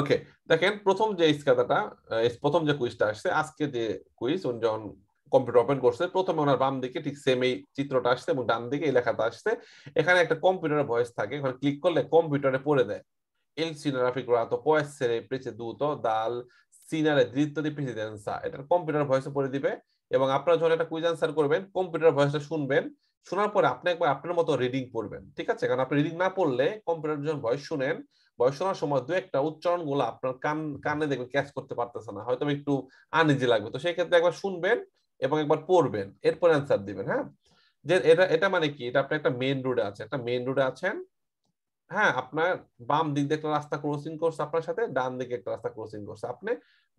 ওকে দেখেন প্রথম যে ইসকাটাটা প্রথম যে কুইজটা আসছে আজকে যে কুইজ উনি যখন কম্পিউটার ওপেন করছে প্রথমে ওনার বাম দিকে ঠিক সেম এই চিত্রটা আসছে এবং ডান দিকে এই লেখাটা আসছে এখানে একটা কম্পিউটারের ভয়েস থাকে ওখানে ক্লিক করলে কম্পিউটারে পড়ে দেয় এল সিনারাফিক রাতো পয়সেরে প্রেচে দুতো দাল সিনারে দ্বিতীয় প্রেসিডেন্সা এটা কম্পিউটার ভয়েসে পড়ে দিবে এবং আপনারা যখন একটা কুইজ অ্যানসার করবেন কম্পিউটার ভয়েসটা শুনবেন শোনার পরে আপনি একবার আপনার মতো রিডিং পড়বেন ঠিক আছে কারণ আপনি রিডিং না পড়লে কম্পিউটার যখন ভয়েস শুনেন ভয়েস শোনার সময় দুই একটা উচ্চারণগুলো আপনার কানে দেখবেন ক্যাচ করতে পারতেছেন না হয়তো একটু আনইজি লাগবে তো সেই ক্ষেত্রে একবার শুনবেন এবং একবার পড়বেন এরপর অ্যানসার দিবেন হ্যাঁ যে এটা এটা মানে কি এটা আপনি একটা মেইন রোডে আছে একটা মেইন রোডে আছেন হ্যাঁ আপনার বাম দিক দিয়ে একটা রাস্তা ক্রসিং করছে আপনার সাথে ডান দিকে একটা রাস্তা ক্রসিং করছে আপনি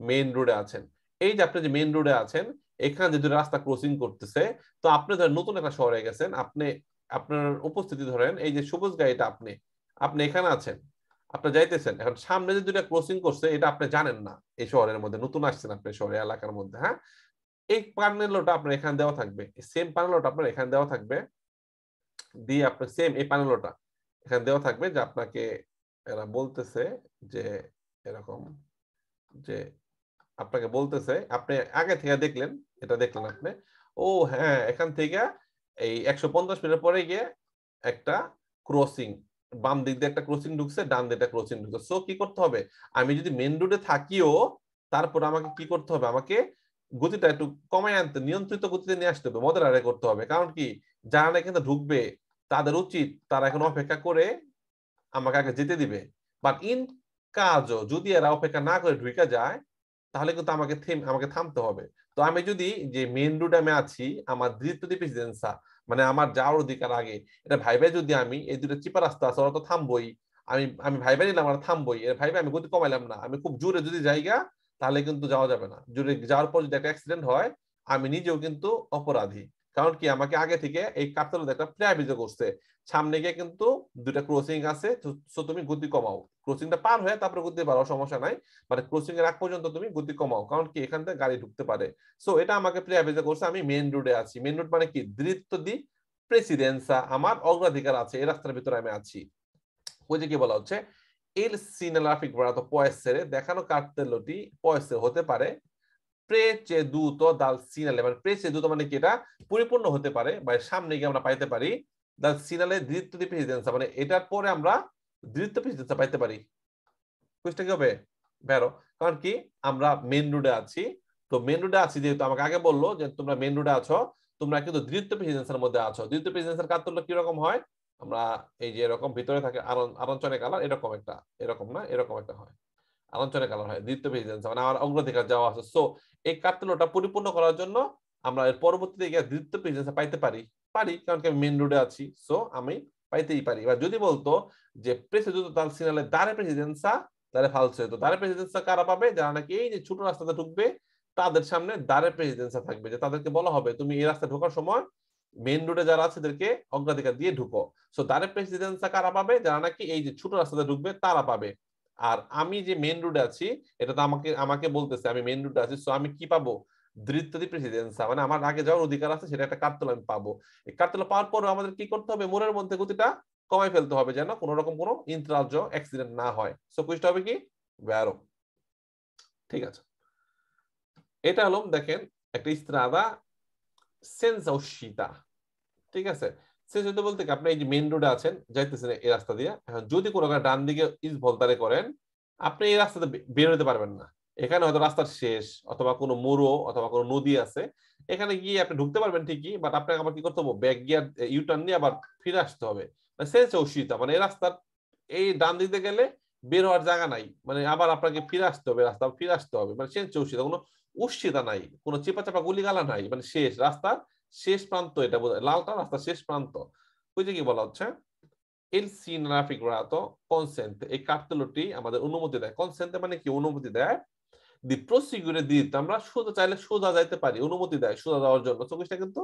মেইন রোডে আছেন এই যে আপনি যে মেইন রোডে আছেন এখানে যে রাস্তা ক্রসিং করতেছে তো আপনি ধরেন নতুন একটা শহরে গেছেন আপনি আপনার উপস্থিতি ধরেন এই যে সবুজ গাড়িটা আপনি আপনি এখানে আছেন আপনি যাইতেছেন এখন সামনে যে দুইটা ক্রসিং করছে এটা আপনি জানেন না এই শহরের মধ্যে নতুন আসছেন আপনি শহরে এলাকার মধ্যে হ্যাঁ এই প্যানেলটা আপনার এখানে দেওয়া থাকবে সেম প্যানেলটা আপনার এখানে দেওয়া থাকবে দিয়ে আপনি সেম এই প্যানেলটা এখানে দেওয়া থাকবে যে আপনাকে এরা বলতেছে যে এরকম যে আপনাকে বলতেছে আপনি আগে থেকে দেখলেন এটা দেখলেন আপনি ও হ্যাঁ এখান থেকে এই 150 মিটার পরে গিয়ে একটা ক্রসিং বাম দিক দিয়ে একটা ক্রসিং ঢুকছে ডান দিকে একটা ক্রসিং ঢুকছে সো কি করতে হবে আমি যদি মেইন রোডে থাকিও তারপর আমাকে কি করতে হবে আমাকে গতিটা একটু কমায় আনতে নিয়ন্ত্রিত গতিতে নিয়ে আসতে হবে মডারেট করতে হবে কারণ কি যারা এখানে ঢুকবে তাদের উচিত তারা এখন অপেক্ষা করে আমাকে আগে যেতে দিবে বাট ইন কাজও যদি এরা অপেক্ষা না করে ঢুকে যায় তাহলে কিন্তু আমাকে থামতে হবে তো আমি যদি যে মেইন রোড আমি আছি আমার দ্বিতীয় প্রেসিডেন্সা মানে আমার যাওয়ার অধিকার আগে এটা ভাইবে যদি আমি এই দুটো চিপা রাস্তা আছে ওরা তো থামবই আমি আমি ভাইবে নিলাম আর থামবই এর ভাইবে আমি গতি কমাইলাম না আমি খুব জোরে যদি জায়গা তাহলে কিন্তু যাওয়া যাবে না জোরে যাওয়ার পর যদি একটা অ্যাক্সিডেন্ট হয় আমি নিজেও কিন্তু অপরাধী কারণ কি আমাকে আগে থেকে এই কাপটার একটা প্রাইভেজ করছে সামনে গিয়ে কিন্তু দুটা ক্রসিং আছে সো তুমি গতি কমাও ক্রসিংটা পার হয়ে তারপরে গতি বাড়াও সমস্যা নাই মানে ক্রসিং এর আগ পর্যন্ত তুমি গতি কমাও কারণ কি এখান থেকে গাড়ি ঢুকতে পারে সো এটা আমাকে প্রাইভেজ করছে আমি মেইন রোডে আছি মেইন রোড মানে কি দ্বিতীয় দি প্রেসিডেন্সা আমার অগ্রাধিকার আছে এই রাস্তার ভিতরে আমি আছি ওই যে কি বলা হচ্ছে এল সিনালাফিক বরাতো পয়সেরে দেখানো কার্তেলটি পয়সে হতে পারে প্রেচে দুতো দাল সিনালে মানে প্রেচে দুতো মানে কি এটা পরিপূর্ণ হতে পারে বা সামনে গিয়ে আমরা পাইতে পারি দাল সিনালে দ্বিতীয় প্রেসিডেন্সা মানে এটার পরে আমরা দ্বিতীয় প্রেসিডেন্সা পাইতে পারি বুঝতে কি হবে বেরো কারণ কি আমরা মেইন রোডে আছি তো মেইন রোডে আছি যেহেতু আমাকে আগে বললো যে তোমরা মেইন রোডে আছো তোমরা কিন্তু দ্বিতীয় প্রেসিডেন্সার মধ্যে আছো দ্বিতীয় প্রেসিডেন্সার কার্তেলটা কি রকম হয় আমরা এই যে এরকম ভিতরে থাকে আরঞ্চনে কালার এরকম একটা এরকম না এরকম একটা হয় আরঞ্চনে কালার হয় দ্বিতীয় প্রেসিডেন্সা মানে আমার অগ্রাধিকার যাওয়া আছে সো এই কার্তেলটা পরিপূর্ণ করার জন্য আমরা এর পরবর্তীতে গিয়ে দ্বিতীয় প্রেসিডেন্সা পাইতে পারি কারণ কি আমি মেইন রোডে আছি সো আমি পাইতেই পারি বা যদি বলতো যে প্রেসিডেন্ট তার সিনালে দারে প্রেসিডেন্সা তাহলে ফালসে হতো দারে প্রেসিডেন্সা কারা পাবে যারা নাকি এই যে ছোট রাস্তাটা ঢুকবে তাদের সামনে দারে প্রেসিডেন্সা থাকবে যে তাদেরকে বলা হবে তুমি এই রাস্তা ঢোকার সময় মেইন রোডে যারা আছে তাদেরকে অগ্রাধিকার দিয়ে ঢুকো সো দারে প্রেসিডেন্সা কারা পাবে যারা নাকি এই যে ছোট রাস্তাটা ঢুকবে তারা পাবে আর আমি যে মেইন রোডে আছি এটা তো আমাকে আমাকে বলতেছে আমি মেইন রোডে আছি সো আমি কি পাবো দ্বিতীয় প্রেসিডেন্সা মানে আমার আগে যাওয়ার অধিকার আছে সেটা একটা কার্তেল আমি পাবো এই কার্তেল পাওয়ার পর আমাদের কি করতে হবে মোড়ের মধ্যে গতিটা কমাই ফেলতে হবে যেন কোনো রকম কোনো ইন্টারাজ্য অ্যাক্সিডেন্ট না হয় সো কুইজটা হবে কি ব্যারো ঠিক আছে এটা হলো দেখেন একটা ইস্ত্রাদা সেন্সা উশিতা ঠিক আছে সেটা বলতে কি আপনি এই যে মেইন রোডে আছেন যাইতেছেন এই রাস্তা দিয়ে এখন যদি কোনো ডান দিকে ইস ভলতারে করেন আপনি এই রাস্তাতে বের হতে পারবেন না এখানে হয়তো রাস্তার শেষ অথবা কোনো মোড়ো অথবা কোনো নদী আছে এখানে গিয়ে আপনি ঢুকতে পারবেন ঠিকই বাট আপনাকে আবার কি করতে হবে ব্যাক গিয়ার ইউটার্ন নিয়ে আবার ফিরে আসতে হবে সেন্স অসুবিধা মানে এই রাস্তার এই ডান দিকে গেলে বের হওয়ার জায়গা নাই মানে আবার আপনাকে ফিরে আসতে হবে রাস্তা ফিরে আসতে হবে মানে সেন্স অসুবিধা কোনো উৎসিতা নাই কোনো চেপা চাপা গুলিগালা নাই মানে শেষ রাস্তার শেষ প্রান্ত এটা লালটা রাস্তার শেষ প্রান্ত ওই যে কি বলা হচ্ছে এল সিনারাফিক রাতো কনসেন্ট এই কার্তেলটি আমাদের অনুমতি দেয় কনসেন্ট মানে কি অনুমতি দেয় দি প্রসিকিউরে দিতে আমরা সোজা চাইলে সোজা যাইতে পারি অনুমতি দেয় সোজা যাওয়ার জন্য চোখটা কিন্তু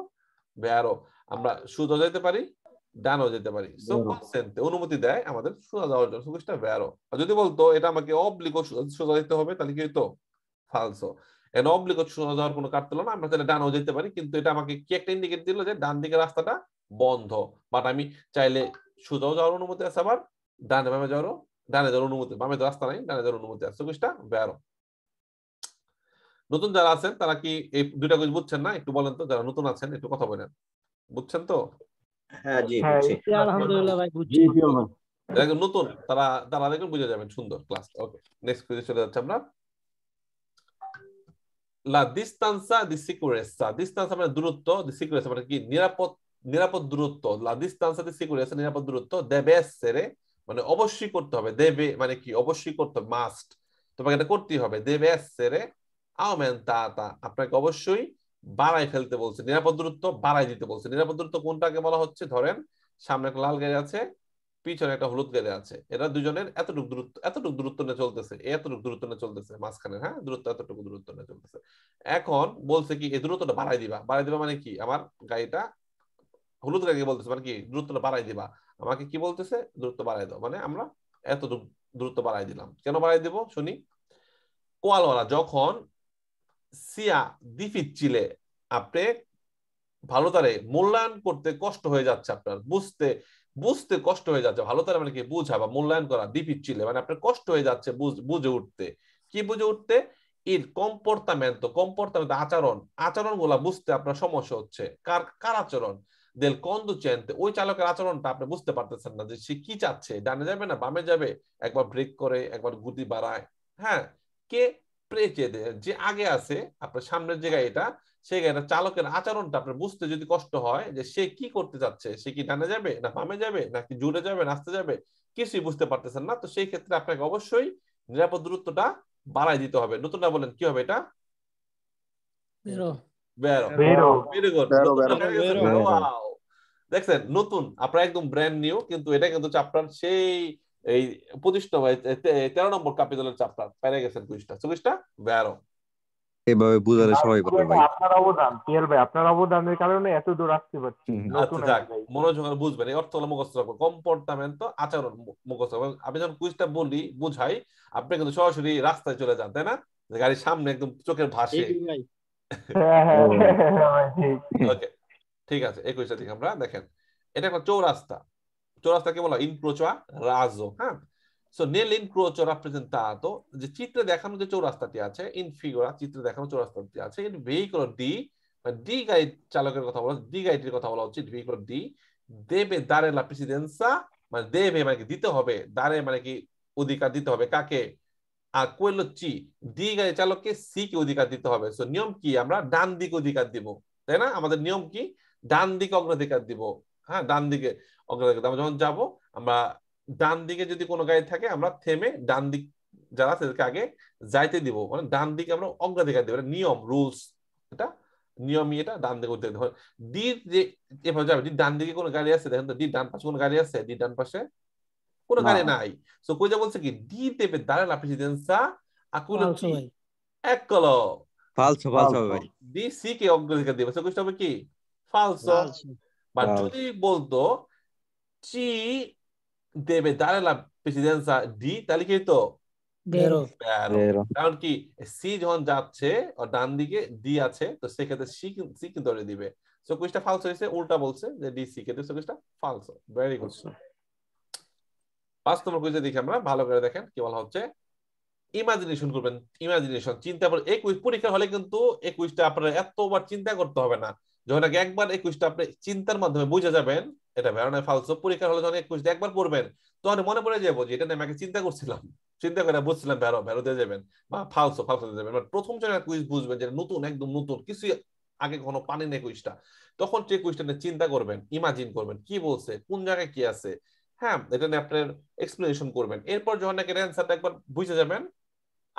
বেরো আমরা সোজা যাইতে পারি ডানও যেতে পারি সো কনসেন্টে অনুমতি দেয় আমাদের সোজা যাওয়ার জন্য চোখটা বেরো আর যদি বলতো এটা আমাকে অবলিগো সোজা যেতে হবে তাহলে কি হইতো ফালসো এন অবলিগো সোজা যাওয়ার কোনো কাটলো না আমরা তাহলে ডানও যেতে পারি কিন্তু এটা আমাকে কি একটা ইন্ডিকেট দিল যে ডান দিকে রাস্তাটা বন্ধ বাট আমি চাইলে সোজাও যাওয়ার অনুমতি আছে আবার ডান ভাবে যাওয়ারও দানেদার অনুমতি, বামে তো রাস্তা নাই, দানেদার অনুমতি আছে 24টা 12। নতুন যারা আছেন তারা কি এই দুইটা কিছু বুঝছেন না? একটু বলেন তো, যারা নতুন আছেন একটু কথা বলেন, বুঝছেন তো? হ্যাঁ জি বুঝছি, আলহামদুলিল্লাহ ভাই বুঝছি। যারা নতুন তারা তারা দেখুন বুঝে যাবেন, সুন্দর ক্লাস। ওকে, নেক্সট পেজে চলে যাচ্ছি আমরা। লা ডিসটেন্সা দি সিকুরেসা, ডিসটেন্স মানে দূরত্ব, দি সিকুরেসা মানে কি নিরাপদ, নিরাপদ দূরত্ব। লা ডিসটেন্সা দি সিকুরেসা নিরাপদ দূরত্ব। দেবেসেরে মানে অবশ্যই করতে হবে, দেবে মানে কি অবশ্যই করতে, মাস্ট, তোমাকে এটা করতেই হবে। দেবেসেরে aumentata, আপনাকে অবশ্যই বাড়াই ফেলতে বলছে, নিরাপদ দূরত্ব বাড়াই দিতে বলছে। নিরাপদ দূরত্ব কোনটাকে বলা হচ্ছে? ধরেন সামনে একটা লাল গাড়ি আছে, পিছনে একটা হলুদ গাড়ি আছে, এরা দুজনের এতটুকু দূরত্ব, এতটুকু দূরত্ব নিয়ে চলতেছে, এতটুকু দূরত্ব নিয়ে চলতেছে মাঝখানে, হ্যাঁ দূরত্ব এতটুকু দূরত্ব নিয়ে চলতেছে। এখন বলছে কি এই দূরত্বটা বাড়াই দিবা। বাড়াই দিবা মানে কি? আমার গাড়িটা হলুদ গাড়িকে বলতেছে মানে কি দূরত্বটা বাড়াই দিবা, আমাকে কি বলতেছে দূরত্ব বাড়াই দাও, মানে আমরা এত দূরত্ব বাড়াই দিলাম। কেন বাড়াই দিব শুনি। কোয়ালোরা যখন সিয়া ডিফিচিলে আপনি ভালো তারে মূল্যায়ন করতে কষ্ট হয়ে যাচ্ছে, আপনার বুঝতে বুঝতে কষ্ট হয়ে যাচ্ছে। ভালো তারে মানে কি বুঝা বা মূল্যায়ন করা, ডিফিচিলে মানে আপনার কষ্ট হয়ে যাচ্ছে বুঝে উঠতে। কি বুঝে উঠতে? এর কম্পর্তামেন্ট, কম্পর্তামেন্ট আচরণ, আচরণগুলা বুঝতে আপনার সমস্যা হচ্ছে। কার কার আচরণ? দেল কন্ডুচেন্ট, ওই চালকের আচরণটা আপনি বুঝতে পারতেছেন না যে সে কি চাচ্ছে, ডানে যাবে না বামে যাবে, একবার ব্রেক করে একবার গতি বাড়ায়। হ্যাঁ, কে প্রেচে দেয়, যে আগে আছে আপনার সামনের যে গাড়িটা, সেই গাড়িটা চালকের আচরণটা আপনার বুঝতে যদি কষ্ট হয় যে সে কি করতে চাচ্ছে, সে কি ডানে যাবে না বামে যাবে নাকি জুড়ে যাবে নাচতে যাবে, কিছুই বুঝতে পারতেছেন না। তো সেই ক্ষেত্রে আপনাকে অবশ্যই নিরাপদ দূরত্বটা বাড়াই দিতে হবে। নতুনটা বলেন কি হবে এটা? দেখছেন নতুন, আপনার একদম ব্র্যান্ড নিউ, কিন্তু এটা কিন্তু আপনার সেই এই 25 নম্বর 13 নম্বর ক্যাপিটালের চ্যাপ্টার পেরে গেছেন। 24টা 12 এভাবে বুঝালে সবাই পারবে ভাই। আপনার অবদান পিয়ার ভাই, আপনার অবদানের কারণে এত দূর আসতে পারছি। মনোযোগ আর বুঝবেন, এই অর্থগুলো মুখস্থ রাখবেন, কম্পর্টামেন্ট আচরণ মুখস্থ। আমি যখন কুইজটা বলি বুঝাই, আপনি কিন্তু সরাসরি রাস্তায় চলে যান, তাই না? গাড়ির সামনে একদম চোখের ভাষে। ওকে ঠিক আছে, 21টা দিকে আমরা দেখেন। এটা একটা চৌরাস্তা, চৌরাস্তাকে বলা ইনক্রোচা রাজো। হ্যাঁ, সো নেল ইনক্রোচো রাপ্রেজেন্টাতো, যে চিত্রে দেখানো যে চৌরাস্তাটি আছে, ইন ফিগুরা চিত্রে দেখানো চৌরাস্তাটি আছে। ইন ভেহিকল ডি, ডি গাড়ির চালকের কথা বলা, ডি গাড়িটির কথা বলা হচ্ছে। ভেহিকল ডি দেবে দারে লা প্রেসিডেন্সা, মানে দেবে মানে কি দিতে হবে, দারে মানে কি অধিকার দিতে হবে। কাকে? আর কোয়েল চি, ডি গাড়ির চালককে সি কে অধিকার দিতে হবে। সো নিয়ম কি? আমরা ডান দিকে অধিকার দিব, তাই না? আমাদের নিয়ম কি? ডান দিকে অগ্রাধিকার দিব। হ্যাঁ, ডান দিকে অগ্রাধিকার। আমরা যখন যাবো, আমরা ডান দিকে যদি কোনো গাড়ি থাকে আমরা থেমে ডান দিক যারা সেদেরকে আগে যাইতে দিব, মানে ডান দিকে আমরা অগ্রাধিকার দিব। এটা নিয়ম, রুলস, এটা নিয়মই। এটা ডান দিকে উঠতে হবে। ডির যে এভাবে যাবে, ডির ডান দিকে কোনো গাড়ি আছে? দেখেন তো, ডির ডান পাশে কোনো গাড়ি আছে? ডির ডান পাশে কোনো গাড়ি নাই। তো কোজা বলছে কি, ডি দেবে দাঁড়ান আপনি প্রেসিডেন্সা আকুল এক কল ফালসো, ফালসো ভাই। ডি সি কে অগ্রাধিকার দিবে, সে কোজটা হবে কি ফালসো। বা যদি বলতো চি দেবে দারে লা প্রেসিডেন্সা ডি, তাহলে কি হইতো? কারণ কি সি যখন যাচ্ছে আর ডান দিকে ডি আছে, তো সেক্ষেত্রে সি কে ধরে দিবে। সো কোয়েশ্চনটা ফালস হয়েছে, উল্টা বলছে যে ডি সি কে দিবে, সো কোয়েশ্চনটা ফালস। Very good. 5 নম্বর কোয়েশ্চন দেখি আমরা ভালো করে, দেখেন কি বলা হচ্ছে। ইমাজিনেশন করবেন, ইমাজিনেশন চিন্তা করে। এই পরীক্ষা হলে কিন্তু এই কোয়েশ্চনটা আপনারা এতবার চিন্তা করতে হবে না, যখন একবার এই কোয়েশ্চনটা আপনি চিন্তার মাধ্যমে বুঝে যাবেন এটা ভেরানায় ফালসো। পরীক্ষা হলে যখন এই কোয়েশ্চনটা একবার পড়বেন তখন মনে পড়ে যাবো যে এটা নিয়ে আমাকে চিন্তা করছিলাম, চিন্তা করে বুঝছিলাম ভেরো, ভেরো দিয়ে যাবেন বা ফালসো, ফালসো দিয়ে যাবেন। প্রথম যখন কুইজ বুঝবেন যে নতুন, একদম নতুন, কিছুই আগে কোনো পানি নেই কুইজটা, তখন সেই কুইজটা নিয়ে চিন্তা করবেন, ইমাজিন করবেন কি বলছে, কোন জায়গায় কি আছে। হ্যাঁ, এটা নিয়ে আপনার এক্সপ্লেনেশন করবেন। এরপর যখন নাকি অ্যান্সারটা একবার বুঝে যাবেন,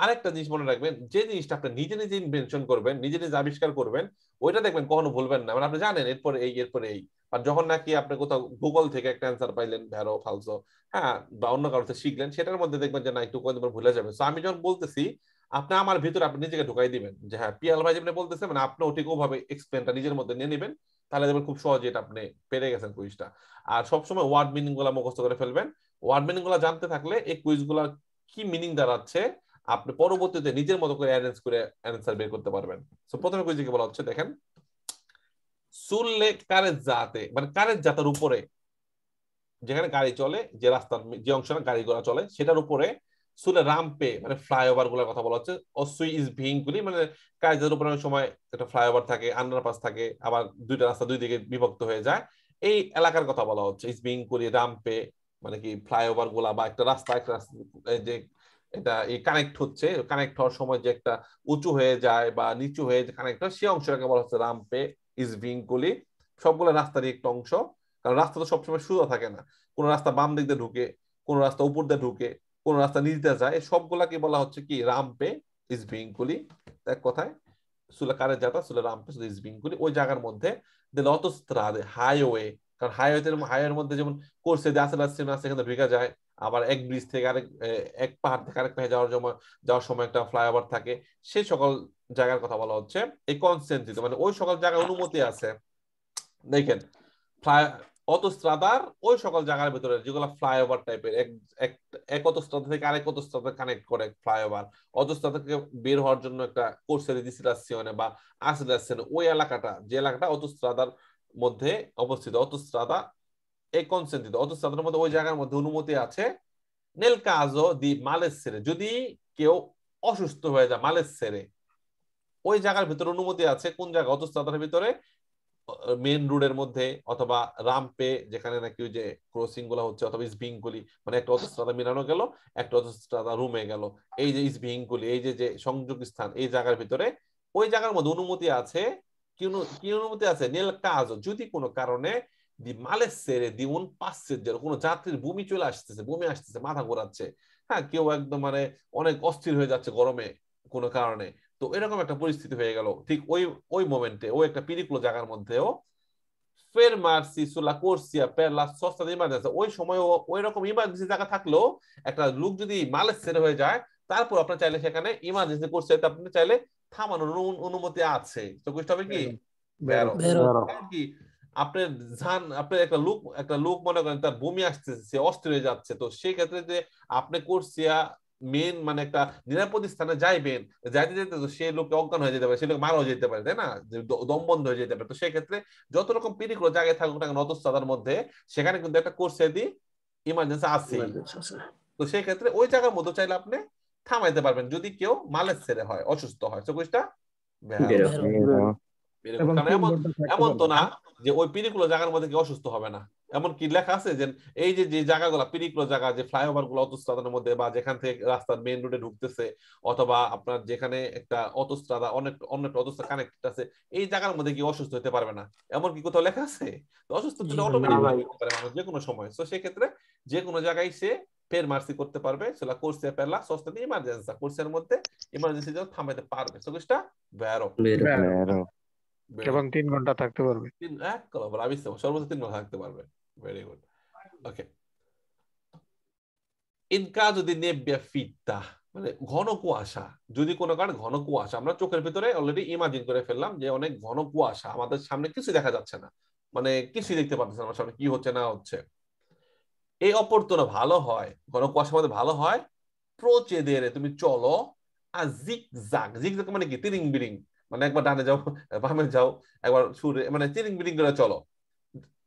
আরেকটা জিনিস মনে রাখবেন, যে জিনিসটা আপনি নিজে নিজে ইনভেনশন করবেন, নিজে নিজে আবিষ্কার করবেন, ওইটা দেখবেন কখনো ভুলবেন না, মানে আপনি জানেন এরপরে এই, এরপরে এই। আর যখন নাকি আপনি কোথাও গুগল থেকে একটা অ্যান্সার পাইলেন ভেরো ফালসো, হ্যাঁ বা অন্য কারোর থেকে শিখলেন, সেটার মধ্যে দেখবেন যে না একটু কোনোদিন ভুলে যাবেন। সো আমি যখন বলতেছি আপনি আমার ভিতরে আপনি নিজেকে ঢুকাই দিবেন যে হ্যাঁ পিয়াল ভাই যেমনি বলতেছে, মানে আপনি ওটি ওভাবে এক্সপ্লেনটা নিজের মধ্যে নিয়ে নেবেন, তাহলে দেখবেন খুব সহজে এটা আপনি পেরে গেছেন কুইজটা। আর সবসময় ওয়ার্ড মিনিং গুলা মুখস্থ করে ফেলবেন। ওয়ার্ড মিনিং গুলা জানতে থাকলে এই কুইজ গুলা কি মিনিং দাঁড়াচ্ছে আপনি পরবর্তীতে নিজের মতো করে অ্যারেঞ্জ করে অ্যান্সার বের করতে পারবেন। সো প্রথমে কুইজ কি বলা হচ্ছে দেখেন, সুললে কারের জাতে, মানে কারের জাতের উপরে, যেখানে গাড়ি চলে যে রাস্তার যে অংশটা গাড়ি ঘোড়া চলে সেটার উপরে সুলে রাম্পে মানে ফ্লাইওভার গুলোর কথা বলা হচ্ছে অসুই ইজ বিং গুলি মানে কাজের উপরে অনেক সময় একটা ফ্লাইওভার থাকে আন্ডারপাস থাকে আবার দুইটা রাস্তা দুই দিকে বিভক্ত হয়ে যায় এই এলাকার কথা বলা হচ্ছে ইজ বিং গুলি রাম্পে মানে কি ফ্লাইওভার গুলা বা একটা রাস্তা এক রাস্তা যে এটা এই কানেক্ট হচ্ছে কানেক্ট হওয়ার সময় যে একটা উঁচু হয়ে যায় বা নিচু হয়ে কানেক্ট হয় সেই অংশটাকে বলা হচ্ছে রাম্পে ইজ বিং গুলি সবগুলো রাস্তারই একটা অংশ কারণ রাস্তা তো সবসময় সোজা থাকে না কোন রাস্তা বাম দিক দিয়ে ঢুকে কোন রাস্তা উপর দিয়ে ঢুকে কোন রাস্তা নিচ দিয়ে যায় সবগুলাকে বলা হচ্ছে কি রাম্পে ইজ বিং গুলি এক কথায় সুলা কারে যাতা সুলা রাম্পে ইজ বিং গুলি ওই জায়গার মধ্যে দেন অটোস্ট্রাদে হাইওয়ে কারণ হাইওয়ের মধ্যে যেমন কোর্সে যে আসলে আসছে সেখানে ঢুকে যায় আবার এক ব্রিজ থেকে আরেক এক পাহাড় থেকে আরেক পাহাড়ে যাওয়ার সময় একটা ফ্লাইওভার থাকে সেই সকল জায়গার কথা বলা হচ্ছে এই কনসেন্ট্রিক মানে ওই সকল জায়গার অনুমতি আছে দেখেন অটোস্ট্রাদার ওই সকল জায়গার ভিতরে যেগুলো ফ্লাইওভার টাইপের এক অটোস্ট্রাদা থেকে আরেক অটোস্ট্রাদা কানেক্ট করে ফ্লাইওভার অটোস্ট্রাদা থেকে বের হওয়ার জন্য একটা কোর্সের ডিসিলাসিওনে বা আসিলাসিওনে ওই এলাকাটা যে এলাকাটা অটোস্ট্রাদার মধ্যে অবস্থিত অটোস্ট্রাদা এই কনসেন্ট্রিক অটোস্ট্রাদার মধ্যে ওই জায়গার মধ্যে অনুমতি আছে নেল কাজো দি মালেসেরে যদি কেউ অসুস্থ হয়ে যায় মালেসেরে ওই জায়গার ভিতরে অনুমতি আছে কোন জায়গা অটোস্ট্রাদার ভিতরে মেইন রোডের মধ্যে অথবা রাম্পে যেখানে নাকি যে ক্রসিং গুলো হচ্ছে অথবা ইসবিং গুলি মানে একটা অটোস্ট্রাদা মিলানো গেল একটা অটোস্ট্রাদা রুমে গেল এই যে ইসবিং গুলি এই যে যে সংযোগ স্থান এই জায়গার ভিতরে ওই জায়গার মধ্যে অনুমতি আছে কি অনুমতি আছে নেল কাজ যদি কোনো কারণে দি মালেসেরে দি উন পাসেজের কোনো যাত্রীর বমি চলে আসতেছে বমি আসতেছে মাথা ঘোরাচ্ছে হ্যাঁ কেউ একদম মানে অনেক অস্থির হয়ে যাচ্ছে গরমে কোনো কারণে তো এরকম একটা পরিস্থিতি হয়ে গেল ঠিক ওই ওই মোমেন্টে ওই একটা পিরিকুলো জায়গার মধ্যেও ফেরমার্সি সুলা কোর্সিয়া পেলা সস্তা ইমার্জেন্সি ওই সময় ওই রকম ইমার্জেন্সি জায়গা থাকলেও একটা লোক যদি মালেসেরে হয়ে যায় তারপর আপনার চাইলে সেখানে ইমার্জেন্সি কোর্সে আপনি চাইলে থামানোর অনুমতি আছে তো বুঝতে হবে কি আপনার জান আপনার একটা লোক মনে করেন তার বমি আসতেছে অস্থির হয়ে যাচ্ছে তো সেই ক্ষেত্রে যে আপনি কোর্সিয়া মেন মানে একটা নিরাপদ স্থানে যাইবেন যাইতে যেতে তো সে লোককে অজ্ঞান হয়ে যেতে পারে সে লোক মারাও যেতে পারে তাই না দম বন্ধ হয়ে যেতে পারে তো সেক্ষেত্রে যত রকম পিরিকুলো জায়গায় থাকুক না অটোস্ট্রাদার মধ্যে সেখানে কিন্তু একটা কোর্সে দি ইমার্জেন্সি আছে তো সেই ক্ষেত্রে ওই জায়গার মধ্যে চাইলে আপনি থামাইতে পারবেন যদি কেউ মালেসেরে হয় অসুস্থ হয় তো কোর্সটা এমন তো না যে ওই পিরিকুলো জায়গার মধ্যে কি অসুস্থ হবে না এমন কি লেখা আছে যে এই যে যে জায়গাগুলো পিরিকুলো জায়গা যে ফ্লাইওভার গুলো অটোস্ট্রাদার মধ্যে বা যেখান থেকে রাস্তার মেইন রোডে ঢুকতেছে অথবা আপনার যেখানে একটা অটোস্ট্রাদা অনেক অটোস্ট্রাদা কানেক্টেড আছে এই জায়গার মধ্যে কি অসুস্থ হতে পারবে না এমন কি কোথাও লেখা আছে অসুস্থ হলে অটোমেটিক হতে পারে মানে যে কোনো সময় তো সেই ক্ষেত্রে যে কোনো জায়গায় সে ফের মার্সি করতে পারবে সেটা কোর্সে পেলা সস্তা দিয়ে ইমার্জেন্সি কোর্সের মধ্যে ইমার্জেন্সি যখন থামাইতে পারবে তো কিছুটা বেরো এবং 3 ঘন্টা থাকতে পারবে সর্বোচ্চ 3 ঘন্টা থাকতে পারবে ভেরি গুড ওকে ইন কাজো দি নেবিয়া ফিতা মানে ঘন কুয়াশা যদি কোনো কারণে ঘন কুয়াশা আমরা চোখের ভিতরে অলরেডি ইমাজিন করে ফেললাম যে অনেক ঘন কুয়াশা আমাদের সামনে কিছু দেখা যাচ্ছে না মানে কিছু দেখতে পাচ্ছি না আমার সামনে কি হচ্ছে না হচ্ছে এই অপরতন ভালো হয় ঘন কুয়াশার মধ্যে ভালো হয় প্রচেদের তুমি চলো আর জিগ জাগ মানে কি তিরিং বিরিং মানে একবার ডানে যাও বামে যাও একবার সুরে মানে চিরিং বিরিং করে চলো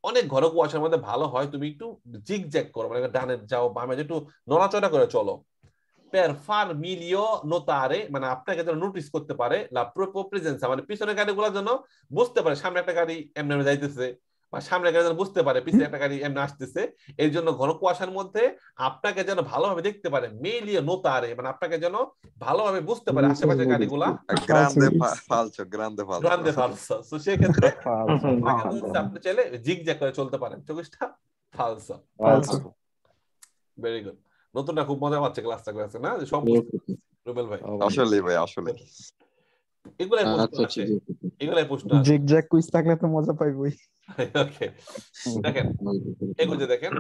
অনেক ঘন কুয়াশার মধ্যে ভালো হয় তুমি একটু জিগ জ্যাগ করো মানে ডানে যাও বামে যাও একটু নড়াচড়া করে চলো পের ফার মিলিও নোতারে মানে আপনাকে যেন নোটিস করতে পারে লা প্রপো প্রেজেন্স মানে পিছনের গাড়িগুলো যেন বুঝতে পারে সামনে একটা গাড়ি এমনি এমনি যাইতেছে বা সামনে গাড়ি যেন বুঝতে পারে পিছনে একটা গাড়ি এমনি আসতেছে এর জন্য ঘন কুয়াশার মধ্যে আপনাকে যেন ভালোভাবে দেখতে পারে মিলিয়ে নোতারে মানে আপনাকে যেন ভালোভাবে বুঝতে পারে আশেপাশের গাড়িগুলা গ্রান্দে ফালসো তো সেই ক্ষেত্রে আপনি চাইলে জিগজ্যাগ করে চলতে পারেন চোখটা ফালসো ভেরি গুড নতুনটা খুব মজা পাচ্ছে ক্লাসটা করে আছে না সব রুবেল ভাই আসলে এগুলাই প্রশ্ন আছে জিগজ্যাগ কুইজ থাকলে তো মজা পাইবই ওকে দেখেন এগুলো দেখেন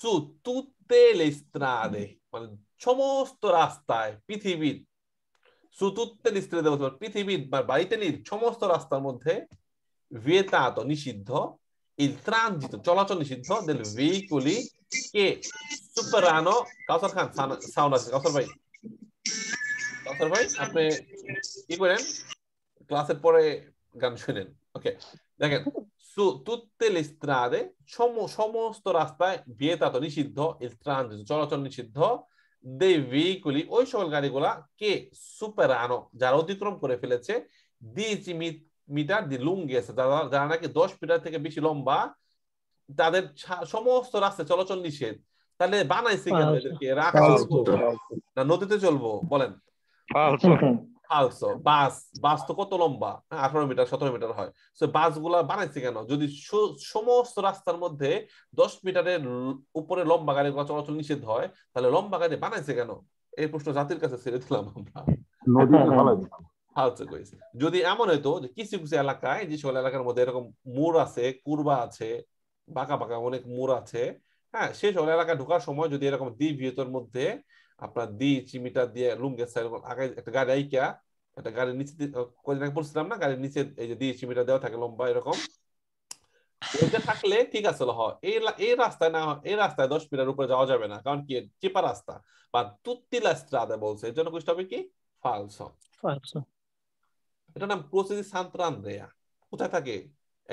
সু তুতে লে স্ট্রাদে মানে সমস্ত রাস্তায় পৃথিবীর সু তুতে লে স্ট্রাদে বলতে পৃথিবীর বাড়িতে নেই সমস্ত রাস্তার মধ্যে ভিয়েতাত নিষিদ্ধ ইল ট্রানজিট চলাচল নিষিদ্ধ দেল ভেহিকুলি কে সুপারানো কাউসার খান সাউন্ড আছে কাউসার ভাই আপনি কি করেন ক্লাসের পরে গান শুনেন ওকে দেখেন su tutte le strade, সমস্ত রাস্তায় vietato নিষিদ্ধ, il transito চলাচল নিষিদ্ধ, dei veicoli ওই সকল গাড়িগুলা কে superano, যারা অতিক্রম করে ফেলেছে 10 মিটার di lunghezza, যারা নাকি 10 মিটার থেকে বেশি লম্বা, তাদের সমস্ত রাস্তায় চলাচল নিষেধ। তাহলে বানাইছে কেন এদেরকে? না নদীতে চলবো বলেন, also বাস তো কত লম্বা, 18 মিটার 17 মিটার হয়, সো বাসগুলা বানাইছে কেন? যদি সমস্ত রাস্তার মধ্যে 10 মিটারের উপরে লম্বা গাড়িগুলো চলাচল নিষেধ হয়, তাহলে লম্বা গাড়ি বানাইছে কেন? এই প্রশ্ন জাতির কাছে ছেড়ে দিলাম আমরা। নদীতে ভালো আচ্ছা কইছে, যদি এমন হইতো যে কিছু কিছু এলাকায়, যে সকল এলাকার মধ্যে এরকম মোড় আছে, কুরবা আছে, বাঁকা বাঁকা অনেক মোড় আছে, হ্যাঁ, সেই সকল এলাকা ঢোকার সময় যদি এরকম দ্বিবৃত্তের মধ্যে আপনার 10 মিটার দিয়ে লুঙ্গের সাইড আগে একটা গাড়ি আইকা, একটা গাড়ির নিচে কদিন আগে বলছিলাম না, গাড়ির নিচে এই যে 10 মিটার দেওয়া থাকে লম্বা, এরকম ওইটা থাকলে ঠিক আছে। হয় এই রাস্তায় না, এই রাস্তায় 10 মিটার উপরে যাওয়া যাবে না, কারণ কি চেপা রাস্তা বা তুত্তিলা স্ট্রাদা বলছে, এর জন্য কষ্ট হবে কি ফালসো। এটার নাম ক্রসিং সান্তান্দ্রেয়া, কোথায় থাকে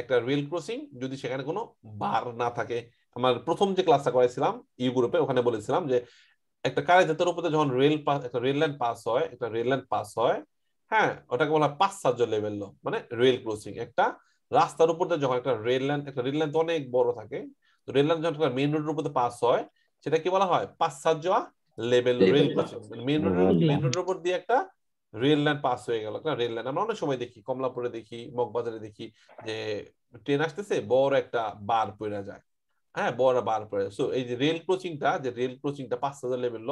একটা রেল ক্রসিং যদি সেখানে কোনো বার না থাকে। আমার প্রথম যে ক্লাসটা করাইছিলাম ই গ্রুপে, ওখানে বলেছিলাম যে একটা কারের উপরে যখন রেল লাইন পাস হয়, হ্যাঁ, ওটাকে বলা হয় পাসাজ্য লেভেল, মানে রেল ক্রসিং। একটা রাস্তার উপর দিয়ে যখন একটা রেল লাইন তো অনেক বড় থাকে, তো রেল লাইন যখন মেইন রোডের উপর পাস হয়, সেটা কি বলা হয় পাসাজ্য লেভেল রেল ক্রসিং। মেইন রোডের উপর দিয়ে একটা রেল লাইন পাস হয়ে গেল, একটা রেল লাইন। আমরা অনেক সময় দেখি, কমলাপুরে দেখি, মগবাজারে দেখি যে ট্রেন আসতেছে, বড় একটা বার পড়ে যায়, হ্যাঁ, বড় বার পড়ে। সো এই যে রেল ক্রসিংটা 5000 লেভেল,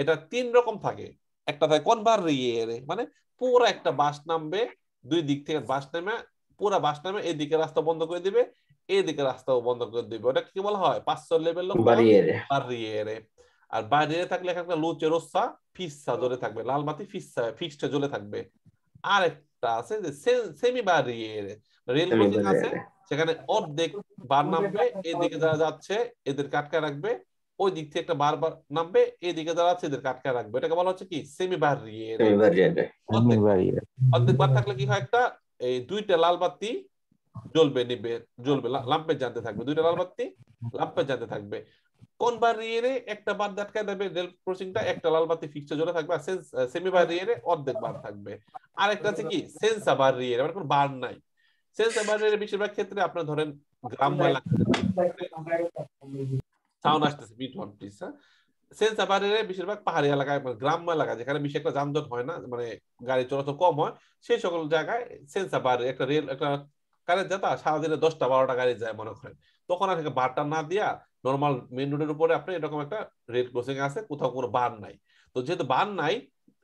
এটা 3 রকম থাকে। একটা থাকে কনভারিয়ারে, মানে পুরো একটা বাস নামবে, দুই দিক থেকে বাস নামে, পুরো বাস নামে, এদিকে রাস্তা বন্ধ করে দিবে, এদিকে রাস্তাও বন্ধ করে দিবে, ওটা কি বলা হয় 5000 লেভেল বারিয়ারে। আর বারিয়ারে থাকলে একটা লোচেরোসা ফিসা জ্বলে থাকবে, লাল বাতি ফিসা ফিক্সটা জ্বলে থাকবে। আর একটা আছে যে সেমি বারিয়ারে, রেল ক্রসিং আছে সেখানে অর্ধেক বার নামবে, এদিকে যারা যাচ্ছে এদেরকে আটকা রাখবে, ওই দিক থেকে একটা বার বার নামবে, এদিকে যারা যাচ্ছে এদেরকে আটকা রাখবে, এটাকে বলা হচ্ছে কি সেমি বারিয়ার। অর্ধেক বার থাকলে কি হয়, একটা এই 2টা লাল বাতি জ্বলবে লাম্পে জানতে থাকবে, 2টা লাল বাতি লাম্পে জানতে থাকবে। কোন বারিয়ারে একটা বার আটকা দেবে রেল ক্রসিংটা, একটা লাল বাতি ফিক্সচার জ্বলে থাকবে, আর সেমি বারিয়ারে অর্ধেক বার থাকবে। আর একটা আছে কি সেন্সা বারিয়ার, মানে কোনো বার নাই। বেশিরভাগ ক্ষেত্রে আপনার ধরেন গ্রাম বেশিরভাগ পাহাড়ি এলাকায়, গ্রাম এলাকায় যেখানে বেশি একটা যানজট হয় না, মানে গাড়ি চলাচল কম হয়, সেই সকল জায়গায় সেন্সা বারে একটা রেল একটা কারের যাতা সারাদিনে 10টা 12টা গাড়ি যায় মনে করেন, তখন আর বারটা না দিয়া নর্মাল মেইন রোডের উপরে আপনি এরকম একটা রেল ক্রসিং আছে, কোথাও কোনো বার নাই। তো যেহেতু বার নাই,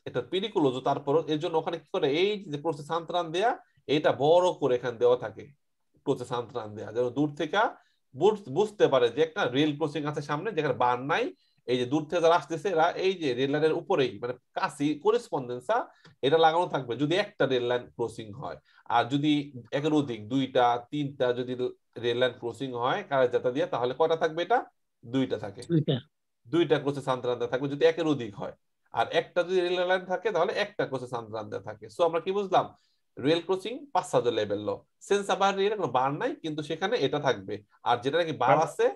এটা পিরিকুলো, তারপর এর জন্য ওখানে কি করে এই যে ক্রসিং সান্তান দেয়া, এটা বড় করে এখানে দেওয়া থাকে ক্রসিং সান্তান দেয়া, যেন দূর থেকে বুঝতে পারে যে একটা রেল ক্রসিং আছে সামনে, যেখানে বার নাই। এই যে দূর থেকে যারা আসতেছে, এরা এই যে রেল লাইনের উপরেই, মানে কাছে করেসপন্ডেন্সা এটা লাগানো থাকবে যদি একটা রেল লাইন ক্রসিং হয়। আর যদি একের অধিক 2টা 3টা যদি রেল লাইন ক্রসিং হয় কারের যাতা দিয়ে, তাহলে কয়টা থাকবে? এটা 2টা থাকে, 2টা ক্রসিং সান্তান দেয়া থাকবে যদি একের অধিক হয়। আর একটা যদি রেল লাইন থাকে তাহলে একটা ক্রসিং সান্তান দেয়া থাকে। সো আমরা কি বুঝলাম? রেল ক্রসিং 5000 লেভেল ল, সেন্সা বারিয়ারে কোনো বার নাই, কিন্তু সেখানে এটা থাকবে। আর যেটা নাকি বার আছে,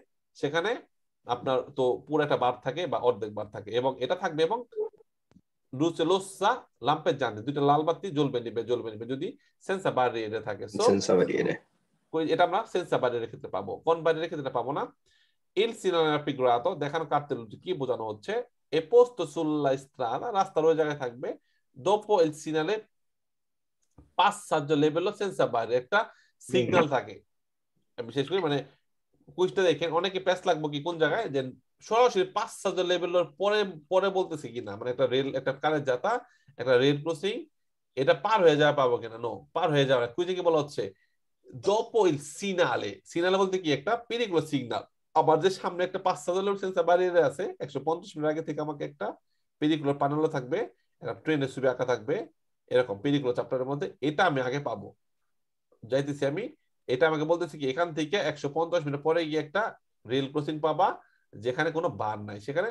সেখানে আপনার তো পুরো একটা বার থাকে বা অর্ধেক বার থাকে, এবং এটা থাকবে। এবং লুচেলোসা লাম্পে জানতে 2টা লাল বাতি জ্বলবে নিবে যদি সেন্সা বারিয়ারে থাকে। সো সেন্সা বারিয়ারে কই, এটা আমরা সেন্সা বারিয়ারে ক্ষেত্রে পাবো, কোন বারিয়ারে ক্ষেত্রে পাবো না। ইল সিনানা পিগ্রাতো দেখানো কাটতে কি বোঝানো হচ্ছে, এ পোস্ট সুল্লা স্ট্রাদা রাস্তার ওই জায়গায় থাকবে, দোপো ইল সিনালে 5000 লেভেল সেন্সা বারিয়ারে, একটা সিগন্যাল থাকে। বিশেষ করে মানে কুইজটা দেখেন, অনেকে প্যাস লাগবে কি কোন জায়গায়, যে সরাসরি 5000 লেভেল এর পরে বলতেছে কিনা, মানে একটা রেল একটা কারের যাতা একটা রেল ক্রসিং, এটা পার হয়ে যাওয়া পাবো কিনা। নো, পার হয়ে যাওয়া কুইজে কি বলা হচ্ছে ডপো ইল সিনালে, সিনালে বলতে কি একটা পেরিকুলো সিগন্যাল। আবার যে সামনে একটা 5000 লেভেল সেন্সা বারিয়ারে আছে, 150 মিটার আগে থেকে আমাকে একটা পেরিকুলো প্যানেল থাকবে, একটা ট্রেনের ছবি আঁকা থাকবে, এরকম পেরিকুলো চ্যাপ্টারের মধ্যে এটা আমি আগে পাবো। যাইতেছি আমি, এটা আমাকে বলতেছে কি এখান থেকে 150 মিটার পরে গিয়ে একটা রেল ক্রসিং পাবা, যেখানে কোনো বার নাই, সেখানে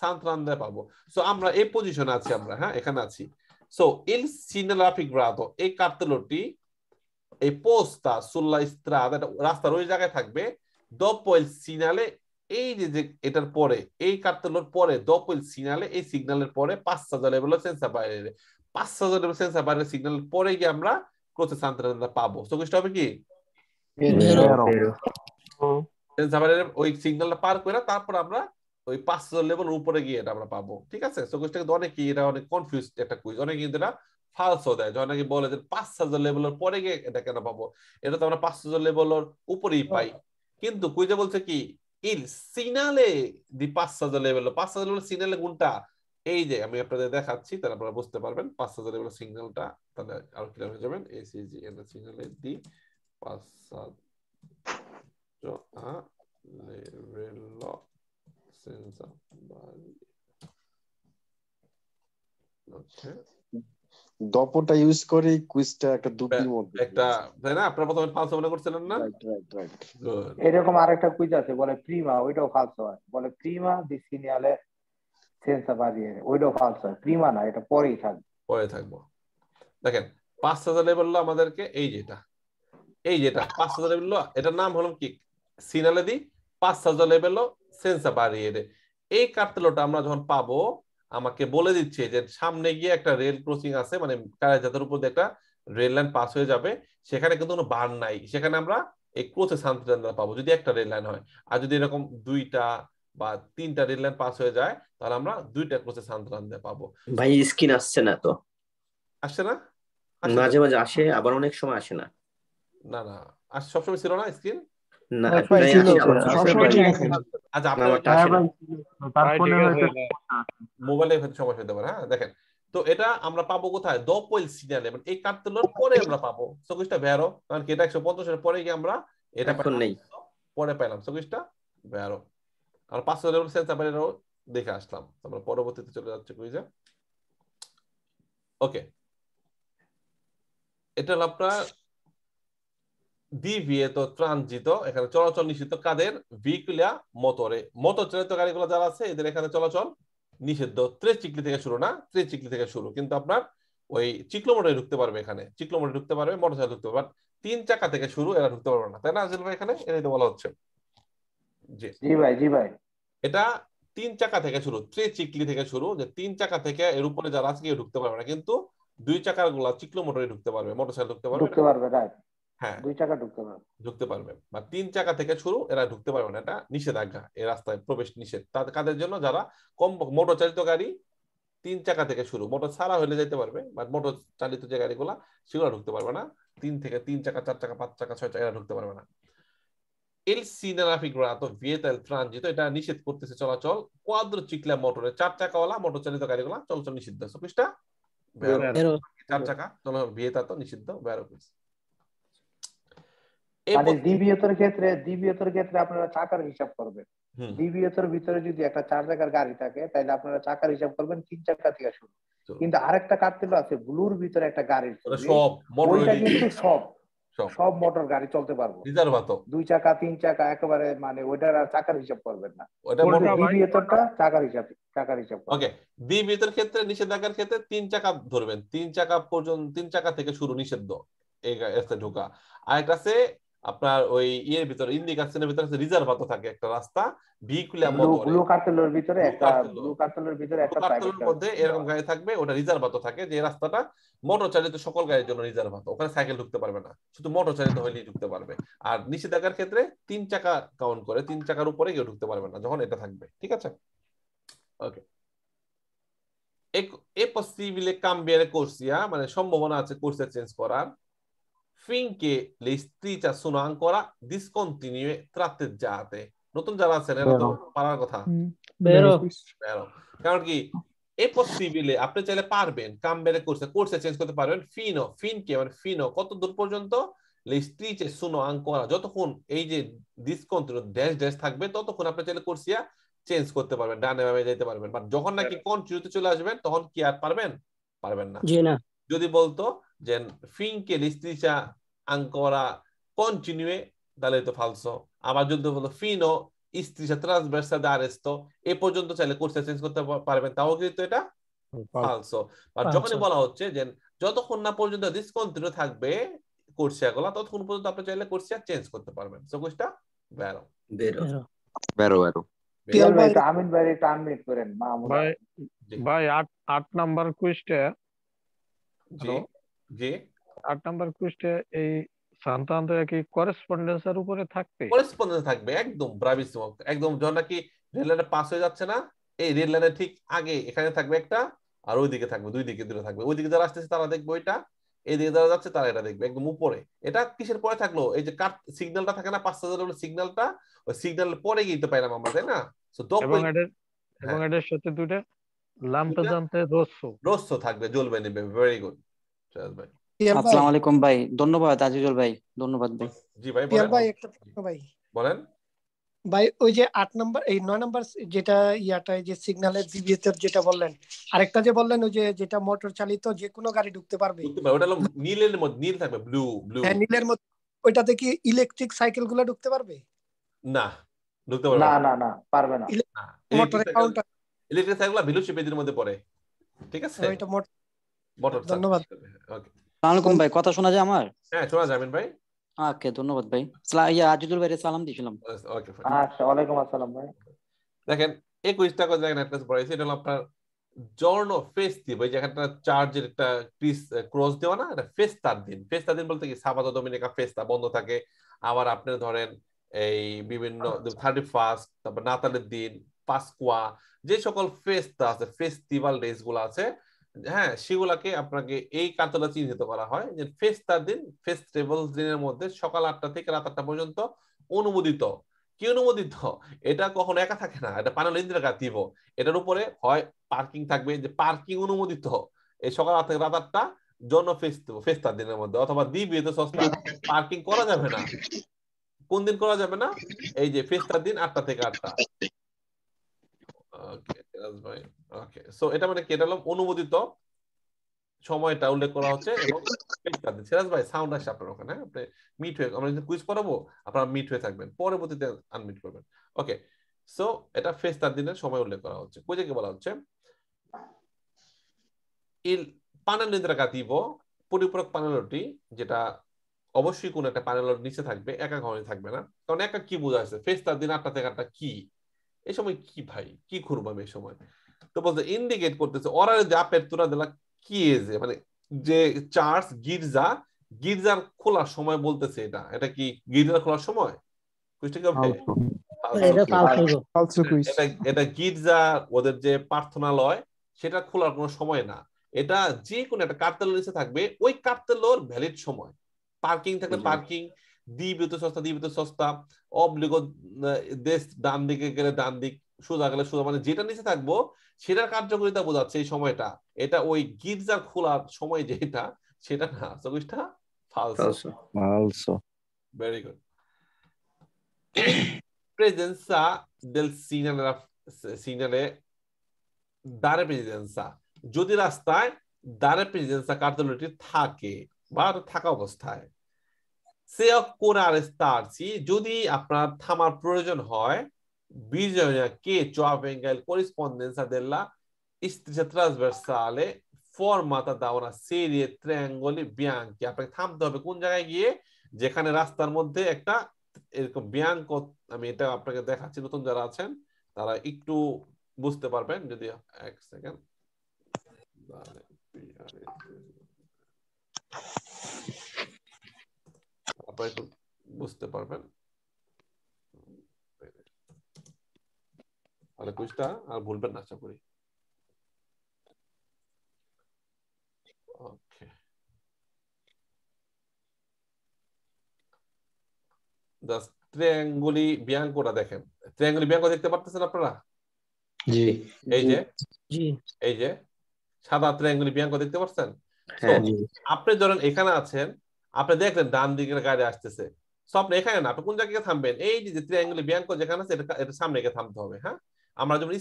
সান্তান্দ্রে পাবো। সো আমরা এই পজিশনে আছি আমরা, হ্যাঁ, এখানে আছি। সো ইল সিনালাফিগ্রাতো, এই কার্তেলটি a posta sulla strada rasta ওই জায়গায় থাকবে dopo il segnale এই যে এটার পরে এই কার্তেলর পরে dopo il segnale এই সিগন্যালের পরে 5000 লেভেল সেন্সর বাইরে 5000 লেভেল সেন্সর বাইরে সিগন্যাল পরে গিয়ে আমরা ক্রোসে সান্ত্রাটা পাবো সো কি হবে কি সেন্সর বাইরে ওই সিগন্যালটা পার করে তারপর আমরা ওই 5000 লেভেল উপরে গিয়ে এটা আমরা পাবো ঠিক আছে সো কোশ্চেনটা অনেক কি এটা অনেক কনফিউজ একটা কুইজ অনেক কিন্তু এটা false দেয় যখন নাকি বলে যে 5000 লেভেলের পরে গিয়ে এটা কেন পাবো এটা তো আমরা 5000 লেভেলের উপরেই পাই কিন্তু কুইজে বলছে কি ইল সিগন্যালে দি 5000 লেভেল 5000 লেভেল সিগন্যালে গুণটা এই যে আমি আপনাদের দেখাচ্ছি তাহলে আপনারা বুঝতে পারবেন 5000 লেভেল সিগন্যালটা তাহলে আর কি হয়ে যাবেন এ সি জি এর সিগন্যালে দি 5000 লেভেল সেন্সর বাই ওকে দপটা ইউজ করে কুইজটা একটা দুপির মধ্যে একটা তাই না আপনারা প্রথমে ফালস মনে করছিলেন না রাইট এরকম আরেকটা কুইজ আছে বলে প্রিমা ওইটাও ফালস হয় বলে প্রিমা দি সিগন্যালে সেন্সর বাড়িয়ে ওইটাও ফালস হয় প্রিমা না এটা পরেই থাকবে পরে থাকবো দেখেন 5000 লেভেল হলো আমাদেরকে এই যেটা 5000 লেভেল হলো এটার নাম হলো কি সিগন্যালে দি 5000 লেভেল সেন্সর বাড়িয়ে এই কার্তেলটা আমরা যখন পাবো আমাকে বলে দিচ্ছে যে সামনে গিয়ে একটা রেল ক্রসিং আছে মানে কারাজাতের উপর একটা রেল লাইন পাস হয়ে যাবে সেখানে কিন্তু কোনো বান নাই সেখানে আমরা এই ক্রসে সান্ত্রানা পাবো যদি একটা রেল লাইন হয় আর যদি এরকম দুইটা বা তিনটা রেল লাইন পাস হয়ে যায় তাহলে আমরা দুইটা ক্রসে সান্ত্রানা পাবো ভাই স্ক্রিন আসছে না তো আসছে না মাঝে মাঝে আসে আবার অনেক সময় আসে না না না আর সব সময় ছিল না স্ক্রিন না আচ্ছা মোবাইলে সমস্যা হতে পারে হ্যাঁ দেখেন তো এটা আমরা পাবো কোথায় দপল সিগন্যালে মানে এই কার্তেলর পরে আমরা পাবো 24টা বেরো কারণ কি এটা 150 এর পরে কি আমরা এটা এখন নেই পরে পেলাম 24টা বেরো আর 500 লেভেল সেন্সর বাইরে দেখে আসলাম আমরা পরবর্তীতে চলে যাচ্ছে কইজা ওকে এটা হলো আপনার ডিভিয়েট ট্রানজিট এখানে চলাচল নিষিদ্ধ কাদের ভিকুলা মোটরে মোটর চালিত গাড়িগুলো যারা আছে এদের এখানে চলাচল নিষিদ্ধ ত্রিচিকলি থেকে শুরু না ত্রিচিকলি থেকে শুরু কিন্তু আপনার ওই চিকলোমোটরে ঢুকতে পারবে এখানে চিকলোমোটরে ঢুকতে পারবে মোটরসাইকেল ঢুকতে পারবে বাট তিন চাকা থেকে শুরু এরা ঢুকতে পারবে না তাই না আজিল ভাই এখানে এটাই তো বলা হচ্ছে জি জি ভাই এটা তিন চাকা থেকে শুরু ত্রিচিকলি থেকে শুরু যে তিন চাকা থেকে এর উপরে যারা আছে কেউ ঢুকতে পারবে না কিন্তু দুই চাকার গুলা চিকলোমোটরে ঢুকতে পারবে মোটরসাইকেল ঢুকতে পারবে রাইট হ্যাঁ দুই চাকা ঢুকতে পারবে বা তিন চাকা থেকে শুরু এরা ঢুকতে পারবে না এটা নিষেধাজ্ঞা এই রাস্তায় প্রবেশ নিষেধ কাদের জন্য যারা কম মোটর চালিত গাড়ি তিন চাকা থেকে শুরু মোটর ছাড়া হলে যেতে পারবে বা মোটর চালিত যে গাড়িগুলা সেগুলো ঢুকতে পারবে না তিন থেকে তিন চাকা চার চাকা পাঁচ চাকা ছয় চাকা এরা ঢুকতে পারবে না এল সিনারাফিগ্রাতো ভিয়েতাল ট্রানজিট এটা নিষেধ করতেছে চলাচল কোয়াদ্র চিকলা মোটরে চার চাকাওয়ালা মোটর চালিত গাড়িগুলা চলাচল নিষিদ্ধ সুপিসটা চার চাকা চলাচল ভিয়েতা তো নিষিদ্ধ ব্যারোপিস মানে ডিভিয়েটর ক্ষেত্রে আপনারা চাকার হিসাব করবেন ডিভিয়েটর ভিতরে যদি একটা চার চাকার গাড়ি থাকে তাহলে আপনারা চাকার হিসাব করবেন তিন চাকা থেকে শুরু কিন্তু আরেকটা কার্তেল আছে ব্লুর ভিতরে একটা গাড়ি সব মোটর কিন্তু সব মোটর গাড়ি চলতে পারবে রিজার্ভাতো দুই চাকা তিন চাকা একেবারে মানে ওইটার আর চাকার হিসাব করবেন না ওটা ডিভিয়েটরটা চাকার হিসাব ওকে ডিভিয়েটর ক্ষেত্রে নিষেধাজ্ঞার ক্ষেত্রে তিন চাকা ধরবেন তিন চাকা পর্যন্ত তিন চাকা থেকে শুরু নিষিদ্ধ এই রাস্তা ঢোকা আরেকটা আছে আপনার ওই এর ভিতরে ইন্ডিকেশনের ভিতরে আছে রিজার্ভাতো থাকে একটা রাস্তা ভিকুলা মোটর ব্লু কার্টেলের ভিতরে একটা প্রাইভেট মধ্যে এরকম গাড়ি থাকবে ওটা রিজার্ভাতো থাকে যে রাস্তাটা মোটর চালিত সকল গাড়ির জন্য রিজার্ভাতো ওখানে সাইকেল ঢুকতে পারবে না শুধু মোটর চালিত হলেই ঢুকতে পারবে আর নিষেধাজ্ঞার ক্ষেত্রে তিন চাকা কাউন্ট করে তিন চাকার উপরে কেউ ঢুকতে পারবে না যখন এটা থাকবে ঠিক আছে ওকে এ পসিবিলে কাম্বিয়ারে কোর্সিয়া মানে সম্ভাবনা আছে কোর্সটা চেঞ্জ করার finché le strisce sono ancora discontinue tratteggiate notun jara achen era to parar kotha vero কারণ কি এ পসিবল আপনি চাইলে পারবেন কাম বেরে কোর্সে চেঞ্জ করতে পারবেন ফিনো কত দূর পর্যন্ত le strisce sono ancora যতক্ষণ এই যে discontinue dash থাকবে ততক্ষণ আপনি চাইলে কোর্সিয়া চেঞ্জ করতে পারবেন ডানে বামে যেতে পারবেন বাট যখন নাকি কন্টিনিউতে চলে আসবেন তখন কি আর পারবেন না জি না যদি বলতো যে ফিনকে লিস্টিচা আঙ্করা কন্টিনিউয়ে তাহলে তো ফালসো আবার যদি বলতো ফিনো ইস্ত্রিচা ট্রান্সভার্সা দারেস্তো এ পর্যন্ত চাইলে কোর্স চেঞ্জ করতে পারবেন তাও কিন্তু এটা ফালসো আর যখনই বলা হচ্ছে যে যতক্ষণ না পর্যন্ত ডিসকন্টিনিউ থাকবে কোর্সিয়াগুলো ততক্ষণ পর্যন্ত আপনি চাইলে কোর্সিয়া চেঞ্জ করতে পারবেন। সো কোর্সটা বেরো বেরো বেরো বেরো ভাই আমিন ভাই এটা আনমিউট করেন মামুন ভাই ভাই 8 নাম্বার কোয়েশ্চনে জি জি 8 নাম্বার কোয়েশ্চনে এই সান্তান্তরা কি করেসপন্ডেন্সের উপরে থাকবে করেসপন্ডেন্স থাকবে একদম ব্রাভিসিম একদম যখন নাকি রেল লাইনে পাস হয়ে যাচ্ছে না এই রেল লাইনের ঠিক আগে এখানে থাকবে একটা আর ওইদিকে থাকবে দুই দিকে দূরে থাকবে ওইদিকে যারা আসতেছে তারা দেখবে ওইটা এইদিকে যারা যাচ্ছে তারা এটা দেখবে একদম উপরে। এটা কিসের পরে থাকলো এই যে কাট সিগন্যালটা থাকে না 5000 এর সিগন্যালটা ওই সিগন্যাল পরে গিয়েতে পাইলাম আমরা তাই না। সো এবং এটার সাথে দুটো ল্যাম্প জ্বলতে রোসো থাকবে জ্বলবে নেবে। ভেরি গুড ভাই। আসসালামু আলাইকুম ভাই ধন্যবাদ আজিজুল ভাই ধন্যবাদ ভাই। জি ভাই বলেন ভাই একটা প্রশ্ন ভাই বলেন ভাই ওই যে 8 নম্বর এই 9 নম্বর যেটা ইয়াটায় যে সিগন্যালের ডিভিয়েটর যেটা বললেন আরেকটা যে বললেন ওই যে যেটা মোটর চালিত যে কোনো গাড়ি ঢুকতে পারবে ওটা হলো নীলের মধ্যে নীল থাকবে ব্লু ব্লু হ্যাঁ নীলের মধ্যে ওইটাতে কি ইলেকট্রিক সাইকেলগুলো ঢুকতে পারবে না ঢুকতে পারবে না না না পারবে না মোটরের কাউন্টার ইলেকট্রিক সাইকেলগুলো ভেলোসিপিডির মধ্যে পড়ে ঠিক আছে ওইটা মোটর ধন্যবাদ ওকে আসসালামু আলাইকুম ভাই কথা শোনা যায় আমার হ্যাঁ শোনা যায় আমিন ভাই ওকে ধন্যবাদ ভাই ইয়া আজিজুল ভাইরে সালাম দিছিলাম ওকে আচ্ছা ওয়ালাইকুম আসসালাম ভাই দেখেন 21 টাকা জায়গা নেটক্লাস পড়াইছি এটা হলো আপনার জর্ন অফ ফেস দি ভাই যেখানে একটা চার্জের একটা ক্রস দেওয়া না এটা ফেস্তার দিন বলতে কি সাবাদ ডমিনিকা ফেস্তা বন্ধ থাকে আবার আপনি ধরেন এই বিভিন্ন 31st তারপর নাতালের দিন পাস্কুয়া যে সকল ফেস্তা আছে ফেস্টিভাল ডেজ গুলো আছে হ্যাঁ সেগুলাকে আপনাকে এই কাতলা চিহ্নিত করা হয় যে ফেস্তার দিন ফেস্টিভ্যাল দিনের মধ্যে সকাল 8টা থেকে রাত 8টা পর্যন্ত অনুমোদিত কি অনুমোদিত এটা কখনো একা থাকে না এটা পানাল ইন্দ্রকাতিব এটার উপরে হয় পার্কিং থাকবে যে পার্কিং অনুমোদিত এই সকাল 8টা থেকে রাত 8টা জন্য ফেস্তার দিনের মধ্যে অথবা দ্বিবিয়েতে সস্তা পার্কিং করা যাবে না কোন দিন করা যাবে না এই যে ফেস্তার দিন 8টা থেকে 8টা অনুমোদিত সময়টা উল্লেখ করা হচ্ছে আপনারা মিট হয়ে থাকবেন পরবর্তীতে আনমিট করবেন ওকে সো এটা ফেস্তার দিনের সময় উল্লেখ করা হচ্ছে কোজেকে বলা হচ্ছে পরিপূরক পানালটি যেটা অবশ্যই কোন একটা পানালর নিচে থাকবে একা ঘরে থাকবে না কারণ একা কি বোঝা যাচ্ছে ফেস্তার দিন 8টা থেকে 8টা কি এই সময় কি ভাই কি খুরবাম এই সময় তো বলতে ইন্ডিকেট করতেছে ওরা যা পেতুরা দিলা কি এজে মানে যে চার্চ গির্জার খোলার সময় বলতেছে এটা এটা কি গির্জার খোলার সময় এটা গির্জা ওদের যে প্রার্থনালয় সেটা খোলার কোনো সময় না এটা যে কোনো একটা কার্তেল নিচে থাকবে ওই কার্তেলোর ভ্যালিড সময় পার্কিং থাকলে পার্কিং দ্বিবিত সস্তা অবলিগো দেশ ডান দিকে গেলে ডান দিক সোজা গেলে সোজা মানে যেটা নিচে থাকবো সেটার কার্যকরিতা বোঝাচ্ছে এই সময়টা এটা ওই গির্জা খোলার সময় যেটা সেটা না বুঝটা ফালসো ভেরি গুড প্রেজেন্সা দেল সিগন্যালে দারে প্রেজেন্সা যদি রাস্তায় দারে প্রেজেন্সা কার্যালয়টি থাকে বা থাকা অবস্থায় যদি আপনার থামার প্রয়োজন হয় আপনাকে থামতে হবে কোন জায়গায় গিয়ে যেখানে রাস্তার মধ্যে একটা এরকম ব্যাঙ্ক আমি এটা আপনাকে দেখাচ্ছি নতুন যারা আছেন তারা একটু বুঝতে পারবেন যদি এক সেকেন্ড বুঝতে পারবেন আর ভুলবেন না আশা করি ত্রিঅ্যাঙ্গুলি ব্যাঙ্কটা দেখেন ত্রিঅ্যাঙ্গুলি ব্যাঙ্ক দেখতে পারতেছেন আপনারা জি এই যে সাদা ত্রিঅ্যাঙ্গুলি ব্যাঙ্ক দেখতে পাচ্ছেন আপনি ধরেন এখানে আছেন আপনি দেখলেন ডান দিকের গাড়ি আসতেছে সো আপনি এখানে না আপনি কোন জায়গায় থামবেন এই যে ত্রিঅ্যাঙ্গুলি ব্যাঙ্ক যেখানে আছে এটা সামনে গিয়ে থামতে হবে হ্যাঁ আমরা যেমন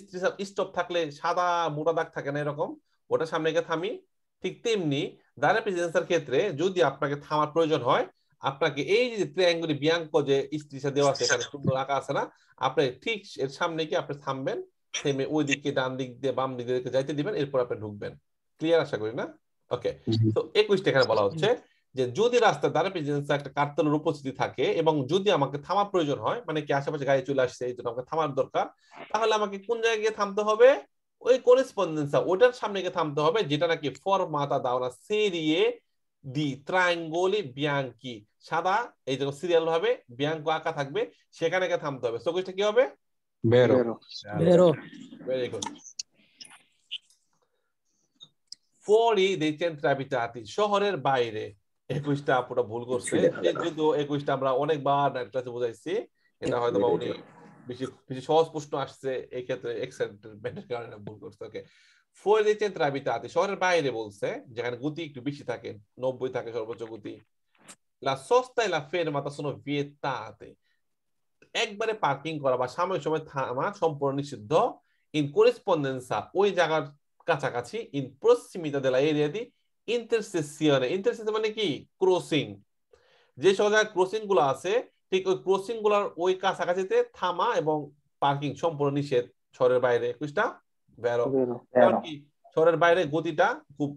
স্টপ থাকলে সাদা মোটা দাগ থাকে না এরকম ওটা সামনে গিয়ে থামি ঠিক তেমনি দাঁড়া প্রেজেন্সের ক্ষেত্রে যদি আপনাকে থামার প্রয়োজন হয় আপনাকে এই যে ত্রিঅ্যাঙ্গুলি ব্যাঙ্ক যে স্ত্রীসা দেওয়া আছে এখানে সুন্দর আঁকা আছে না আপনি ঠিক এর সামনে গিয়ে আপনি থামবেন থেমে ওই দিকে ডান দিক দিয়ে বাম দিক দিয়ে যাইতে দিবেন এরপর আপনি ঢুকবেন ক্লিয়ার আশা করি না ওকে তো 21 টাকা বলা হচ্ছে যে যদি রাস্তার ধারে পিছনে একটা কারখানার উপস্থিতি থাকে এবং যদি আমাকে থামার প্রয়োজন হয় মানে কি আশেপাশে গাড়ি চলে আসছে এইজন্য আমাকে থামার দরকার তাহলে আমাকে কোন জায়গায় থামতে হবে ওই করেসপন্ডেন্সা ওটার সামনে গিয়ে থামতে হবে যেটা নাকি ফরমাতা দাওরা সিরিয়ে দি ট্রায়াঙ্গলি বিয়াঙ্কি সাদা এই যে সিরিয়াল ভাবে বিয়াঙ্কো আঁকা থাকবে সেখানে গিয়ে থামতে হবে সো কিছুটা কি হবে বেরো বেরো very good 40 they tend trapitati শহরের বাইরে 21 টা পুরো ভুল করছে যদিও 21 টা আমরা অনেকবার নাইট ক্লাসে বুঝাইছি এটা হয়তোবা উনি বেশি বেশি সহজ প্রশ্ন আসছে এই ক্ষেত্রে এক্সেন্ট্রিমেন্টের কারণে ভুল করছে ওকে 40 they tend trapitati শহরের বাইরে বলছে যেখানে গতি একটু বেশি থাকে 90 থাকে সর্বোচ্চ গতি la sosta e la ferma sono vietate একবারে পার্কিং করা বা সাময়িক সময় থামা সম্পূর্ণ নিষিদ্ধ in corrispondenza ওই জায়গার কাছাকাছি in prossimità della area di intersezione intersezione মানে কি ক্রসিং যে সোজা ক্রসিং গুলো আছে ঠিক ওই ক্রসিং গুলোর ওই কাছাকাছিতে থামা এবং পার্কিং সম্পূর্ণ নিষেধ শহরের বাইরে 21 টা বেরো কারণ কি শহরের বাইরে গতিটা খুব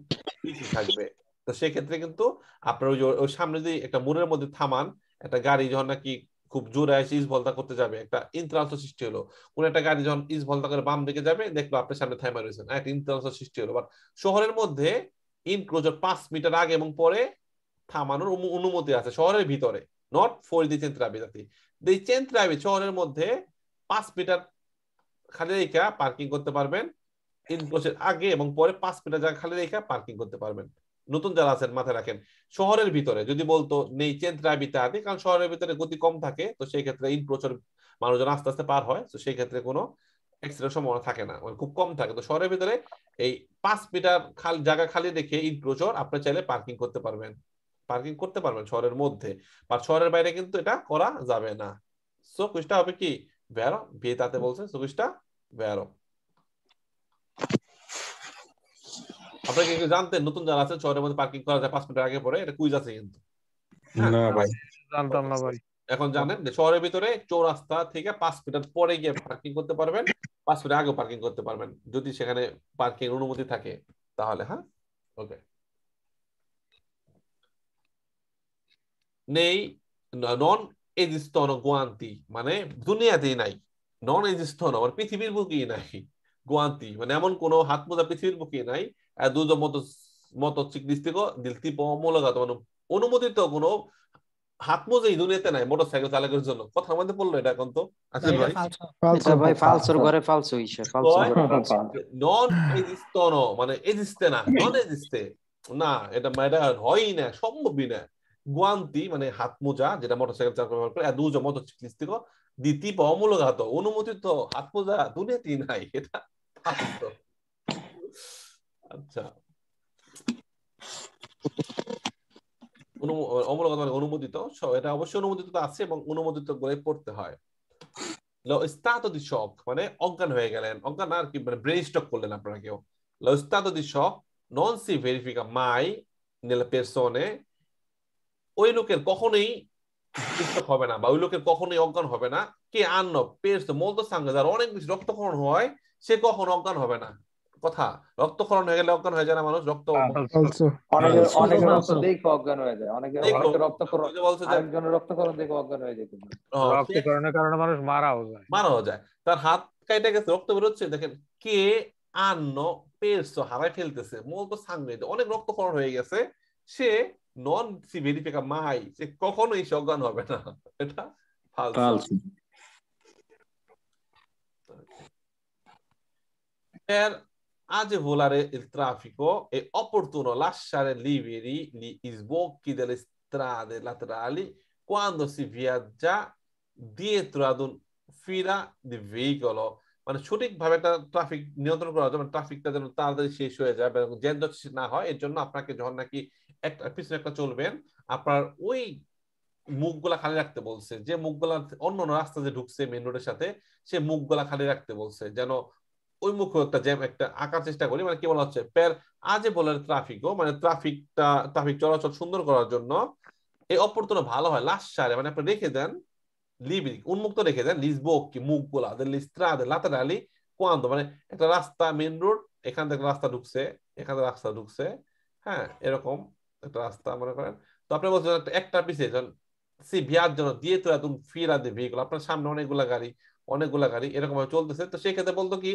বেশি থাকবে তো সেই ক্ষেত্রে কিন্তু আপনারা ওই সামনে যে একটা মোড়ের মধ্যে থামান একটা গাড়ি যখন নাকি খুব জোরে আসে ইস বলতা করতে যাবে একটা ইন্টারাস্ট সৃষ্টি হলো কোন একটা গাড়ি যখন ইস বলতা করে বাম দিকে যাবে দেখলো আপনার সামনে থামা রয়েছে একটা ইন্টারাস্ট সৃষ্টি হলো বাট শহরের মধ্যে ইনক্লোজার 5 মিটার আগে এবং পরে থামানোর অনুমতি আছে শহরের ভিতরে নট ফর দি সেন্ট্রাবিটি দি সেন্ট্রাবি শহরের মধ্যে 5 মিটার খালি রেখা পার্কিং করতে পারবেন ইনক্লোজার আগে এবং পরে 5 মিটার জায়গা খালি রেখা পার্কিং করতে পারবেন নতুন যারা আছেন মাথায় রাখেন শহরের ভিতরে যদি বলতো নেই চেন্দ্রাবিতাতে কারণ শহরের ভিতরে গতি কম থাকে তো সেই ক্ষেত্রে ইন প্রচুর মানুষজন আস্তে আস্তে পার হয় তো সেই ক্ষেত্রে কোনো এক্সট্রা সময় থাকে না মানে খুব কম থাকে তো শহরের ভিতরে এই 5 মিটার খালি জায়গা খালি রেখে ইন প্রচুর আপনি চাইলে পার্কিং করতে পারবেন শহরের মধ্যে বা শহরের বাইরে কিন্তু এটা করা যাবে না সো কিছুটা হবে কি বেরো বিয়েতে বলছে সো কিছুটা বেরো আপনারা কি জানতেন নতুন যারা আছে শহরের মধ্যে পার্কিং করা যায় 5 মিটার আগে পরে এটা কুইজ আছে কিন্তু না ভাই জানতাম না ভাই এখন জানেন যে শহরের ভিতরে চৌরাস্তা থেকে 5 মিটার পরে গিয়ে পার্কিং করতে পারবেন 5 মিটার আগে পার্কিং করতে পারবেন যদি সেখানে পার্কিং অনুমতি থাকে তাহলে হ্যাঁ ওকে নেই নন এজিস্টন গোয়ান্তি মানে দুনিয়াতেই নাই নন এজিস্টন আর পৃথিবীর বুকেই নাই গোয়ান্তি মানে এমন কোন হাত মোজা পৃথিবীর বুকেই নাই দুটো মতোচিকদিস্তিক দিলতিপ অমূলগত মানে অনুমোদিত কোনো হাত মোজাই দুনিয়াতে নাই মোটরসাইকেল চালকের জন্য কথা মধ্যে পড়লো এটা এখন তো আসলে ভাই এটা ভাই ফালসর ঘরে ফালস হইছে ফালসর ঘরে নন এজিস্টন মানে এজিস্টে না নন এজিস্টে না এটা মানে হয়ই না সম্ভবই না গোয়ান্তি মানে হাত মোজা যেটা মোটরসাইকেল চালক ব্যবহার করে দুটো মতোচিকদিস্তিক দিলতিপ অমূলগত অনুমোদিত হাত মোজা দুনিয়াতে নাই এটা আচ্ছা অমূলগত মানে অনুমোদিত এটা অবশ্যই অনুমোদিত আছে এবং অনুমোদিত করে পড়তে হয় লো স্টাতো দি শক মানে অজ্ঞান হয়ে গেলেন অজ্ঞান আর কি মানে ব্রেইন স্ট্রোক করলেন আপনারা কেউ লো স্টাতো দি শক নন সি ভেরিফিকা মাই নেলা পারসনে ওই লোকের কখনোই স্ট্রোক হবে না বা ওই লোকের কখনোই অজ্ঞান হবে না কে আন্ন পেরস মলতো সঙ্গে যার অনেক বেশি রক্তক্ষরণ হয় সে কখনো অজ্ঞান হবে না কথা রক্তক্ষরণ হয়ে গেলে অজ্ঞান হয়ে যায় না মানুষ রক্ত অনেক রক্ত দেখে অজ্ঞান হয়ে যায় অনেকে রক্তক্ষরণ বলছে যে একজনের রক্তক্ষরণ দেখে অজ্ঞান হয়ে যায় কিন্তু রক্তক্ষরণের কারণে মানুষ মারাও যায় তার হাত কাটা গেছে রক্ত বের হচ্ছে দেখেন কে আন্ন পেরস হারাই ফেলতেছে মূলত সাংরে অনেক রক্তক্ষরণ হয়ে গেছে সে নন সিভিরিফিকা মাই সে কখনোই অজ্ঞান হবে না এটা ফালতু এর agevolare il traffico è opportuno lasciare liberi gli sbocchi delle strade laterali quando si viaggia dietro ad un fila di veicolo মানে সঠিকভাবে একটা ট্রাফিক নিয়ন্ত্রণ করা যায় মানে ট্রাফিকটা যেন তাড়াতাড়ি শেষ হয়ে যায় এবং জ্যাম না হয় এর জন্য আপনাকে যখন নাকি একটা পিছনে একটা চলবেন আপনার ওই মুখগুলা খালি রাখতে বলছে যে মুখগুলা অন্য রাস্তা যে ঢুকছে মেইন রোডের সাথে সে মুখগুলা খালি রাখতে বলছে যেন ওই মুখে একটা জ্যাম একটা আঁকার চেষ্টা করি মানে কি বলা হচ্ছে পের আজে বলার ট্রাফিকও মানে ট্রাফিক চলাচল সুন্দর করার জন্য এই অপরতন ভালো হয় লাস্ট সারে মানে আপনি রেখে দেন লিবি উন্মুক্ত রেখে দেন লিসবোক কি মুখগুলা লিস্ত্রাদে লাতারালি কোয়ান্দ মানে একটা রাস্তা মেইন রোড এখান থেকে রাস্তা ঢুকছে হ্যাঁ এরকম একটা রাস্তা মনে করেন তো আপনি বলছেন একটা পিছে সি ভিআর জন্য দিয়ে তো একদম ফিরা দে ভেহিকল আপনার সামনে অনেকগুলা গাড়ি এরকম ভাবে চলতেছে, তো সেই ক্ষেত্রে বলতো কি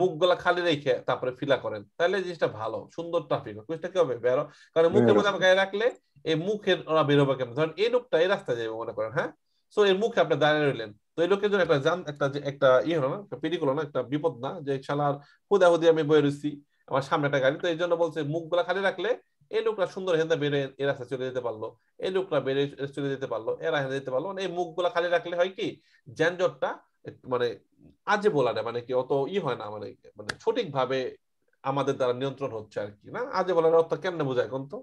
মুখগুলা খালি রেখে তারপরে ফিলা করেন, তাহলে জিনিসটা ভালো সুন্দর ট্রাফিক কুইজটা কি হবে বেরো, কারণ মুখের মধ্যে আমরা গায়ে রাখলে এই মুখের ওরা বেরোবে কেমন, ধরেন এই লোকটা এই রাস্তায় যাবে মনে করেন, হ্যাঁ সো এর মুখে আপনি দাঁড়িয়ে রইলেন, তো এই লোকের জন্য একটা ইয়ে হলো না, একটা পিরিকল না, একটা বিপদ না যে শালার হুদা হুদি আমি বয়ে রয়েছি আমার সামনে একটা গাড়ি, তো এই জন্য বলছে মুখগুলা খালি রাখলে এই লোকটা সুন্দর হেঁদা বেড়ে এ রাস্তা চলে যেতে পারলো, এই লোকটা বেড়ে চলে যেতে পারলো, এরা হেঁদে যেতে পারলো, মানে এই মুখগুলা খালি রাখলে হয় কি যানজটটা মানে আজে বলা না মানে কি অত ই হয় না, মানে মানে সঠিক ভাবে আমাদের দ্বারা নিয়ন্ত্রণ হচ্ছে আর কি, না আজে বলার অর্থ কেমনে বোঝায় কোন, তো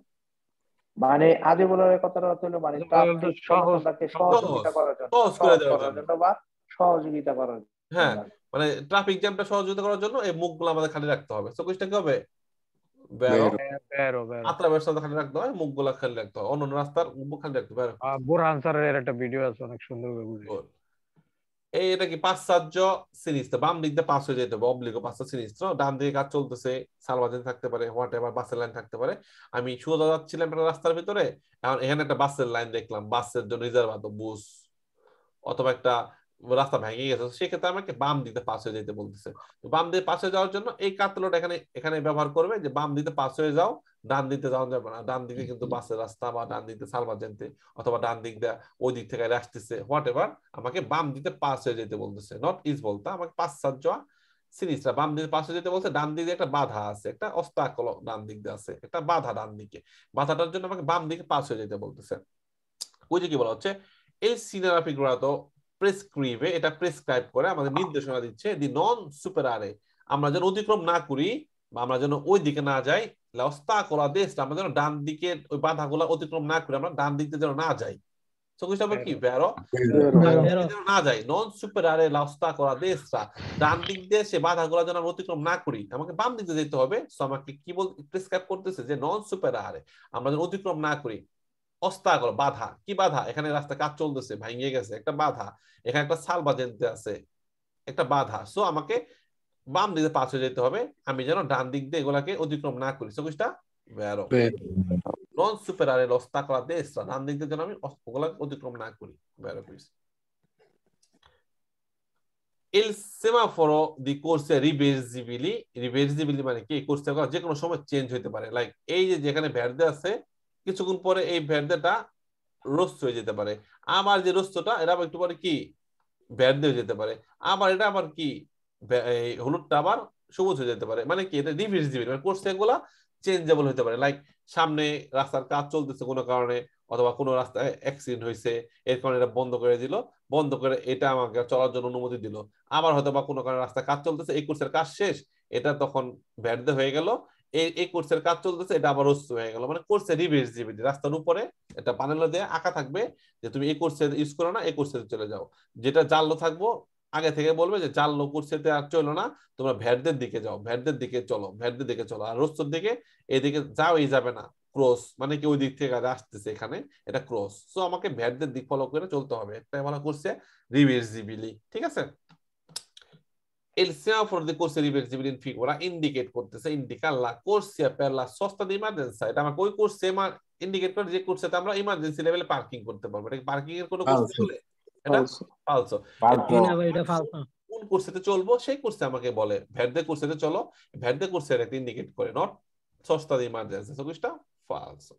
মানে আজে বলার কথাটা হলো মানে সহযোগিতা করার, হ্যাঁ মানে ট্রাফিক জ্যামটা সহযোগিতা করার জন্য এই মুখগুলো আমাদের খালি রাখতে হবে, তো কোশ্চেনটা কি হবে মুখগুলা খালি রাখতে হবে, অন্য রাস্তার মুখ খালি রাখতে হবে। বোর আনসারের একটা ভিডিও আছে অনেক সুন্দর ভাবে, এটা কি পাশ্চাত্য সিরিজ, তো বাম দিক দিয়ে পাস হয়ে যেতে হবে অবলিক পাশ্চাত্য সিরিজ, তো ডান দিকে কাজ চলতেছে সালভাজেন থাকতে পারে হোয়াট এভার বাসের লাইন থাকতে পারে, আমি সোজা যাচ্ছিলাম একটা রাস্তার ভিতরে, এখন এখানে একটা বাসের লাইন দেখলাম বাসের জন্য রিজার্ভ আতো বুস অথবা একটা রাস্তা ভেঙে গেছে, সেক্ষেত্রে আমাকে বাম দিকে পাস হয়ে যেতে বলতেছে, তো বাম দিকে পাস হয়ে যাওয়ার জন্য এই কাতলোটা এখানে এখানে ব্যবহার করবে যে বাম দিকে পাস হয়ে যাও, ডান দিকে যাওয়া যাবে না, ডান দিকে কিন্তু বাসের রাস্তা বা ডান দিকে সালভাজেন্টে অথবা ডান দিক দিয়ে ওই দিক থেকে আসতেছে হোয়াট এভার, আমাকে বাম দিকে পাস হয়ে যেতে বলতেছে, নট ইজ বলতে আমাকে পাঁচ সাত যাওয়া সিরিজটা বাম দিকে পাস হয়ে যেতে বলছে, ডান দিকে একটা বাধা আছে একটা অস্তাকল ডান দিক দিয়ে আছে একটা বাধা ডান দিকে, বাধাটার জন্য আমাকে বাম দিকে পাস হয়ে যেতে বলতেছে, ওই যে কি বলা হচ্ছে এই সিনারাফি গুলা তো প্রেসক্রিবে এটা প্রেসক্রাইব করে আমাদের নির্দেশনা দিচ্ছে দি নন সুপারারে আমরা যেন অতিক্রম না করি বা আমরা যেন ওই দিকে না যাই, অস্তাকলা দেশ আমরা যেন ডান দিকে ওই বাধাগুলা অতিক্রম না করি, আমরা ডান দিকে যেন না যাই, কি না যাই নন সুপারারে অস্তাকলা দেশটা ডান দিক দিয়ে সে বাধাগুলা যেন আমরা অতিক্রম না করি, আমাকে বাম দিকে যেতে হবে, সো আমাকে কি বল প্রেসক্রাইব করতেছে যে নন সুপারারে আমরা যেন অতিক্রম না করি অস্তাকল বাধা, কি বাধা এখানে রাস্তা কাজ চলতেছে ভাঙিয়ে গেছে একটা বাধা, এখানে একটা সাল বাজেন্তে আছে একটা বাধা, সো আমাকে বাম দিকে পাশ হয়ে যেতে হবে, আমি যেন ডান দিক দিয়ে এগুলাকে অতিক্রম না করি, সবুজটা নন সুপারারের অস্তাকলা দেশ ডান দিক দিয়ে যেন আমি ওগুলাকে অতিক্রম না করি, বেরো quiz Il semaforo di corse reversibili মানে কি করছে যে কোনো সময় চেঞ্জ হইতে পারে, লাইক এই যে যেখানে ভ্যারদে আছে কিছুক্ষণ পরে এই ভ্যারদেটা রস্ত হয়ে যেতে পারে, আবার যে রস্তটা এটা একটু পরে কি ভ্যারদে হয়ে যেতে পারে, আবার এটা আবার কি হলুদটা আবার সবুজ হয়ে যেতে পারে, মানে কি এটা রিভার্সিবল মানে কোর্স এগুলা চেঞ্জেবল হতে পারে, লাইক সামনে রাস্তার কাজ চলতেছে কোনো কারণে অথবা কোনো রাস্তায় অ্যাক্সিডেন্ট হয়েছে এর কারণে এটা বন্ধ করে দিল, বন্ধ করে এটা আমাকে চলার জন্য অনুমতি দিল, আবার হয়তো বা কোনো কারণে রাস্তার কাজ চলতেছে এই কোর্সের কাজ শেষ এটা তখন ভ্যারদে হয়ে গেল, এই কোর্সের কাজ চলতেছে এটা আবার রস্ত হয়ে গেল, মানে কোর্সের রিভার্সিবিলিটি রাস্তার উপরে এটা প্যানেল দিয়ে আঁকা থাকবে যে তুমি এই কোর্সে ইউজ করো না এই কোর্সে চলে যাও, যেটা জানলো থাকবো আগে থেকে বলবে যে জানলো কোর্সে আর চলো না তোমরা ভ্যারদের দিকে যাও, ভ্যারদের দিকে চলো, ভ্যারদের দিকে চলো, আর রস্তর দিকে এদিকে যাও এই যাবে না ক্রস মানে কি ওই দিক থেকে আসতেছে এখানে এটা ক্রস, সো আমাকে ভ্যারদের দিক ফলো করে চলতে হবে, একটা বলা কোর্সে রিভার্সিবিলিটি, ঠিক আছে El semaforo di corsia reversibile in figura indicate করতেছে, indica la corsia per la sosta di emergenza, এটা আমরা কই কোর্স সেমা ইন্ডিকেট করে যে কোর্সেতে আমরা ইমার্জেন্সি লেভেলে পার্কিং করতে পারবো, এটা পার্কিং এর কোনো কোর্স বলে এটা ফালসো, না ভাই এটা ফালসো, কোন কোর্সেতে চলবো সেই কোর্সে আমাকে বলে ভ্যারদে কোর্সেতে চলো, ভ্যারদে কোর্সের এটা ইন্ডিকেট করে নট সস্তা দি ইমার্জেন্সি, সো কোর্সটা ফালসো।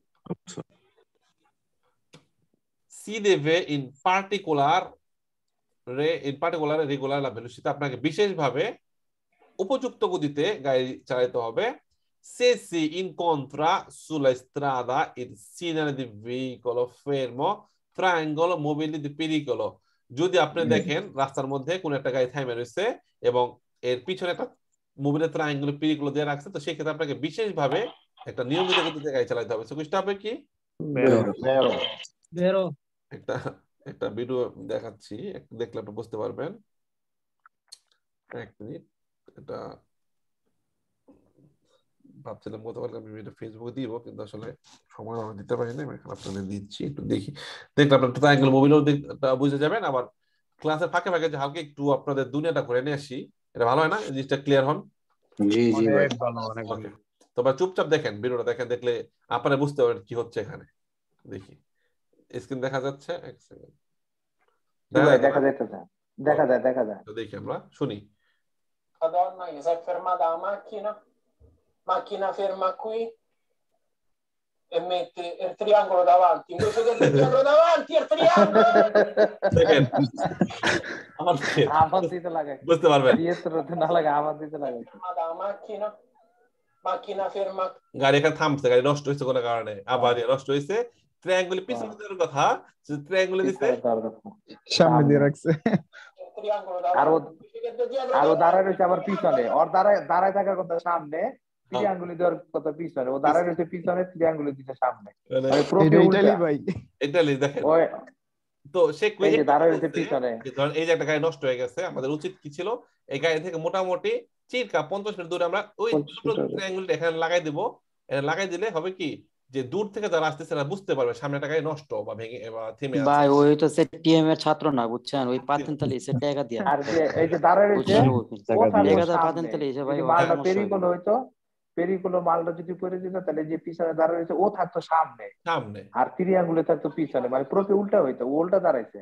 Si deve in particular রেগুলার লা ভেলোসিটি আপনাকে বিশেষভাবে উপযুক্ত গতিতে গাড়ি চালাতে হবে, সে সি ইনকন্ট্রা সুলা স্ট্রাদা ইন সিনারে দি ভেহিকলো ফেরমো ট্রায়াঙ্গল মোবিলি দি পেরিকলো, যদি আপনি দেখেন রাস্তার মধ্যে কোন একটা গাড়ি থামে রয়েছে এবং এর পিছনে একটা মোবিলি ট্রায়াঙ্গল পেরিকলো দেয়া রাখছে, তো সেই ক্ষেত্রে আপনাকে বিশেষভাবে একটা নিয়মিত গতিতে গাড়ি চালাতে হবে, সো বুঝতে হবে কি একটা একটা ভিডিও দেখাচ্ছি দেখলে আপনি বুঝতে পারবেন, এক মিনিট এটা ভাবছিলাম গতকালকে আমি ভিডিও ফেসবুকে দিব কিন্তু আসলে সময় আমি দিতে পারি না, এখন আপনাদের দিচ্ছি একটু দেখি, দেখলে আপনার ট্রায়াঙ্গল মোবাইলও বুঝে যাবেন, আবার ক্লাসের ফাঁকে ফাঁকে যে হালকা একটু আপনাদের দুনিয়াটা ঘুরে নিয়ে আসি, এটা ভালো হয় না জিনিসটা ক্লিয়ার হন, জি জি ভালো অনেক ভালো, তবে চুপচাপ দেখেন ভিডিওটা দেখেন দেখলে আপনারা বুঝতে পারবেন কি হচ্ছে এখানে। দেখি স্ক্রিন দেখা যাচ্ছে এক সেকেন্ড দেখা যায় তো দেখি আমরা শুনি Madonna che si è fermata la macchina ferma qui e mette il triangolo davanti invece del triangolo davanti il triangolo দেখেন আমার দিতে লাগে বুঝতে পারবেন দিতে না লাগে আমার দিতে লাগে Macchina ferma গাড়ি এখানে থামছে গাড়ি নষ্ট হইছে কোন কারণে আবার নষ্ট হইছে ট্রায়াঙ্গেল পিছনে দেওয়ার কথা যে ট্রায়াঙ্গেল দিতে সামনে দিয়ে রাখছে ট্রায়াঙ্গেল আর দাঁড়ায় রইছে আবার পিছনে আর দাঁড়ায় থাকার কথা সামনে ট্রায়াঙ্গেল দেওয়ার কথা পিছনে ও দাঁড়ায় রইছে পিছনে ট্রায়াঙ্গেল দিতে সামনে ইতালি ভাই ইতালি দেখেন তো সে কই দাঁড়ায় রইছে পিছনে ধরেন এই যে একটা গাড়ি নষ্ট হয়ে গেছে আমাদের উচিত কি ছিল এই গাড়ি থেকে মোটামুটি চিরকা 50 মিটার দূরে আমরা ওই দুটো ট্রায়াঙ্গেলটা এখানে লাগাই দেব এটা লাগাই দিলে হবে কি যে দূর থেকে যারা আসতেছে না বুঝতে পারবে সামনে একটা গাড়ি নষ্ট বা ভেঙে বা থেমে আছে ভাই ওইটা সে টিএম এর ছাত্র না বুঝছেন ওই পাতেন্টে এসে টাকা দিয়া আর এই যে দাঁড়ায় রইছে ওটা পাতেন্টে এসে ভাই মালটা পেরিকুলো হইতো পেরিকুলো মালটা যদি পড়ে যেত তাহলে যে পিছনে দাঁড়ায় রইছে ও থাকতো সামনে সামনে আর ট্রায়াঙ্গেলে থাকতো পিছনে মানে পুরোপুরি উল্টা হইতো উল্টা দাঁড়াইছে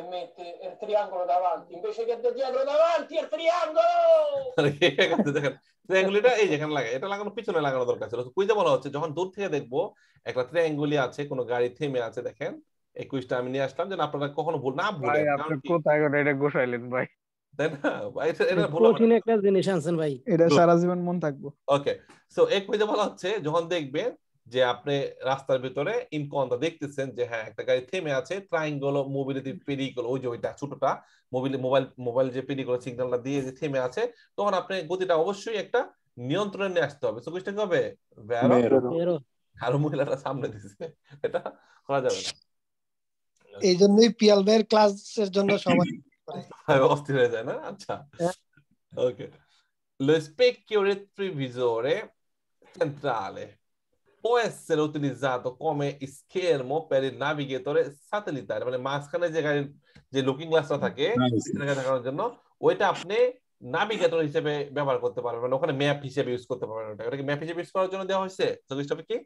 e mette il triangolo davanti invece che da dietro davanti il triangolo ট্রায়াঙ্গুলটা এই যেখানে লাগায় এটা লাগানো পিছনে লাগানো দরকার ছিল কই যা বলা হচ্ছে যখন দূর থেকে দেখবো একটা ট্রায়াঙ্গুলি আছে কোন গাড়ি থেমে আছে দেখেন 21টা আমি নিয়ে আসলাম যেন আপনারা কখনো ভুল না ভুলেন আপনি কোথায় এটা গোছাইলেন ভাই তাই না ভাই এটা ভুল কঠিন একটা জিনিস আছেন ভাই এটা সারা জীবন মন থাকবো ওকে সো এক কই যা বলা হচ্ছে যখন দেখবে যে আপনি রাস্তার ভিতরে ইনকনটা দেখতেছেন যে হ্যাঁ একটা গাড়ি থেমে আছে ট্রায়াঙ্গেল মোবিলিটি পেরিকল ওই যে ওইটা ছোটটা মোবাইল যে পেরিকল সিগন্যালটা দিয়ে যে থেমে আছে তখন আপনি গতিটা অবশ্যই একটা নিয়ন্ত্রণে নিয়ে আসতে হবে সো কষ্ট হবে আর মহিলাটা সামনে দিছে এটা করা যাবে না এইজন্যই পিএল ভাইয়ের ক্লাসের জন্য সবাই অস্থির হয়ে যায় না আচ্ছা ওকে লো স্পেকিও রিট্রিভিজরে সেন্ট্রালে può essere utilizzato come schermo per il navigatore satellitare মানে মাঝখানে যে লুকিং গ্লাসটা থাকে সেটাকে দেখানোর জন্য ওইটা আপনি নাভিগেটর হিসেবে ব্যবহার করতে পারবেন মানে ওখানে ম্যাপ হিসেবে ইউজ করতে পারবেন ওটাকে ম্যাপ হিসেবে ইউজ করার জন্য দেওয়া হয়েছে সবকিছুটা কি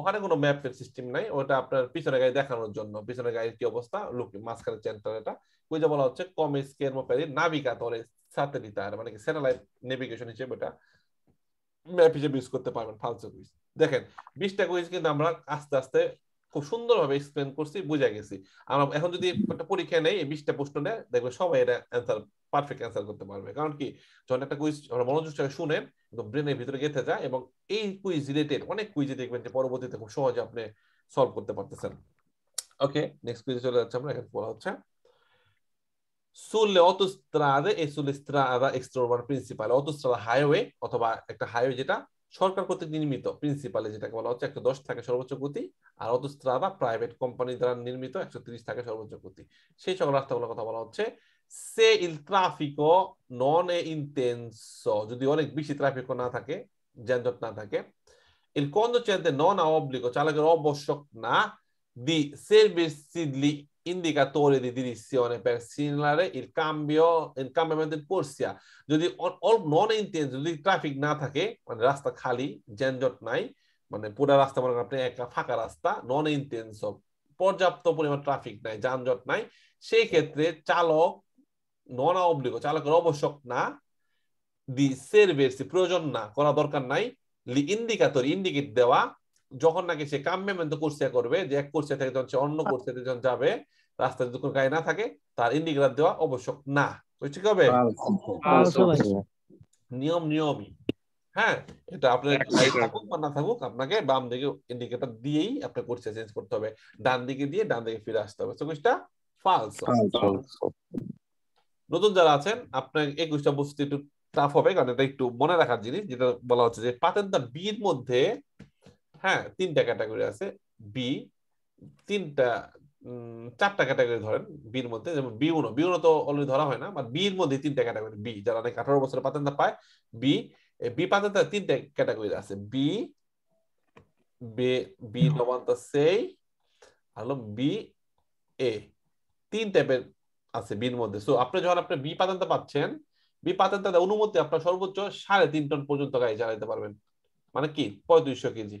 ওখানে কোনো ম্যাপ সিস্টেম নাই ওটা আপনার পিছনের গাড়ি দেখানোর জন্য পিছনের গাড়ির কি অবস্থা লুকিং মাঝখানে সেন্টার এটা কই যা বলা হচ্ছে কম স্কেরমো পেরি নাভিগেটরে স্যাটেলাইট মানে কি স্যাটেলাইট নেভিগেশন হিসেবে এটা ম্যাপ হিসেবে ইউজ করতে পারবেন ফালতু কুইজ দেখেন 20টা কুইজ কিন্তু আমরা আস্তে আস্তে খুব সুন্দরভাবে এক্সপ্লেন করছি বুঝা গেছি আমরা এখন যদি একটা পরীক্ষা নেই এই 20টা প্রশ্ন নেই দেখবে সবাই এটা অ্যানসার পারফেক্ট অ্যানসার করতে পারবে কারণ কি যখন একটা কুইজ আমরা মনোযোগ দিয়ে শুনেন একদম ব্রেনের ভিতরে গেঁথে যায় এবং এই কুইজ রিলেটেড অনেক কুইজে দেখবেন যে পরবর্তীতে খুব সহজে আপনি সলভ করতে পারতেছেন ওকে নেক্সট কুইজে চলে যাচ্ছে আমরা এখন বলা হচ্ছে sulle autostrade e sulle strada extraurbana principale autostrada highway অথবা একটা হাইওয়ে যেটা সরকার কর্তৃক নির্মিত প্রিন্সিপালে যেটাকে বলা হচ্ছে 110 থাকে সর্বোচ্চ গতি আর autostrada প্রাইভেট কোম্পানি দ্বারা নির্মিত 130 থাকে সর্বোচ্চ গতি সেই সকল রাস্তাগুলোর কথা বলা হচ্ছে se il traffico non è intenso যদি অনেক বেশি ট্রাফিক না থাকে যানজট না থাকে il conducente non ha obbligo চালকের আবশ্যক না di servirsi indicatori di direzione per segnalare il cambiamento in corsia jodi non è intenso jodi traffic na thake mane rasta khali janjot nai mane pura rasta mane apni ekta phaka rasta non è intenso porjapto poriman traffic nai janjot nai sei khetre chalok non obbligo chaloker oboshok na di servirsi proyojon na kora dorkar nai li indicatori indicate dewa যখন নাকি সে কাম্যমেন্ট কোর্সিয়া করবে যে এক কোর্সিয়া থেকে যখন সে অন্য কোর্সিয়াতে যখন যাবে রাস্তা যদি কোনো গাড়ি না থাকে তার ইন্ডিকেটর দেওয়া আবশ্যক না ঠিক হবে নিয়মই হ্যাঁ এটা আপনার থাকুক বা না থাকুক আপনাকে বাম দিকে ইন্ডিকেটর দিয়েই আপনার কোর্সিয়া চেঞ্জ করতে হবে ডান দিকে দিয়ে ডান দিকে ফিরে আসতে হবে সেটা ফলস নতুন যারা আছেন আপনার 21টা বুঝতে একটু টাফ হবে কারণ এটা একটু মনে রাখার জিনিস যেটা বলা হচ্ছে যে পাতেন্টে বির মধ্যে হ্যাঁ তিনটা ক্যাটাগরি আছে বি চারটা ক্যাটাগরি ধরেন বি এর মধ্যে যেমন বি1 তো অলরেডি ধরা হয় না বাট বি এর মধ্যে তিনটা ক্যাটাগরি বি যারা নাকি 18 বছরের পাতেন্ট পায় বি পাতেন্ট তিনটা ক্যাটাগরি আছে বি নবন্তা সেই আলো বি এ তিন টাইপের আছে বি এর মধ্যে সো আপনি যখন আপনি বি পাতেন্ট পাচ্ছেন বি পাতেন্ট অনুমতি আপনি সর্বোচ্চ 3.5 টন পর্যন্ত গাড়ি চালাতে পারবেন মানে কি 3500 কেজি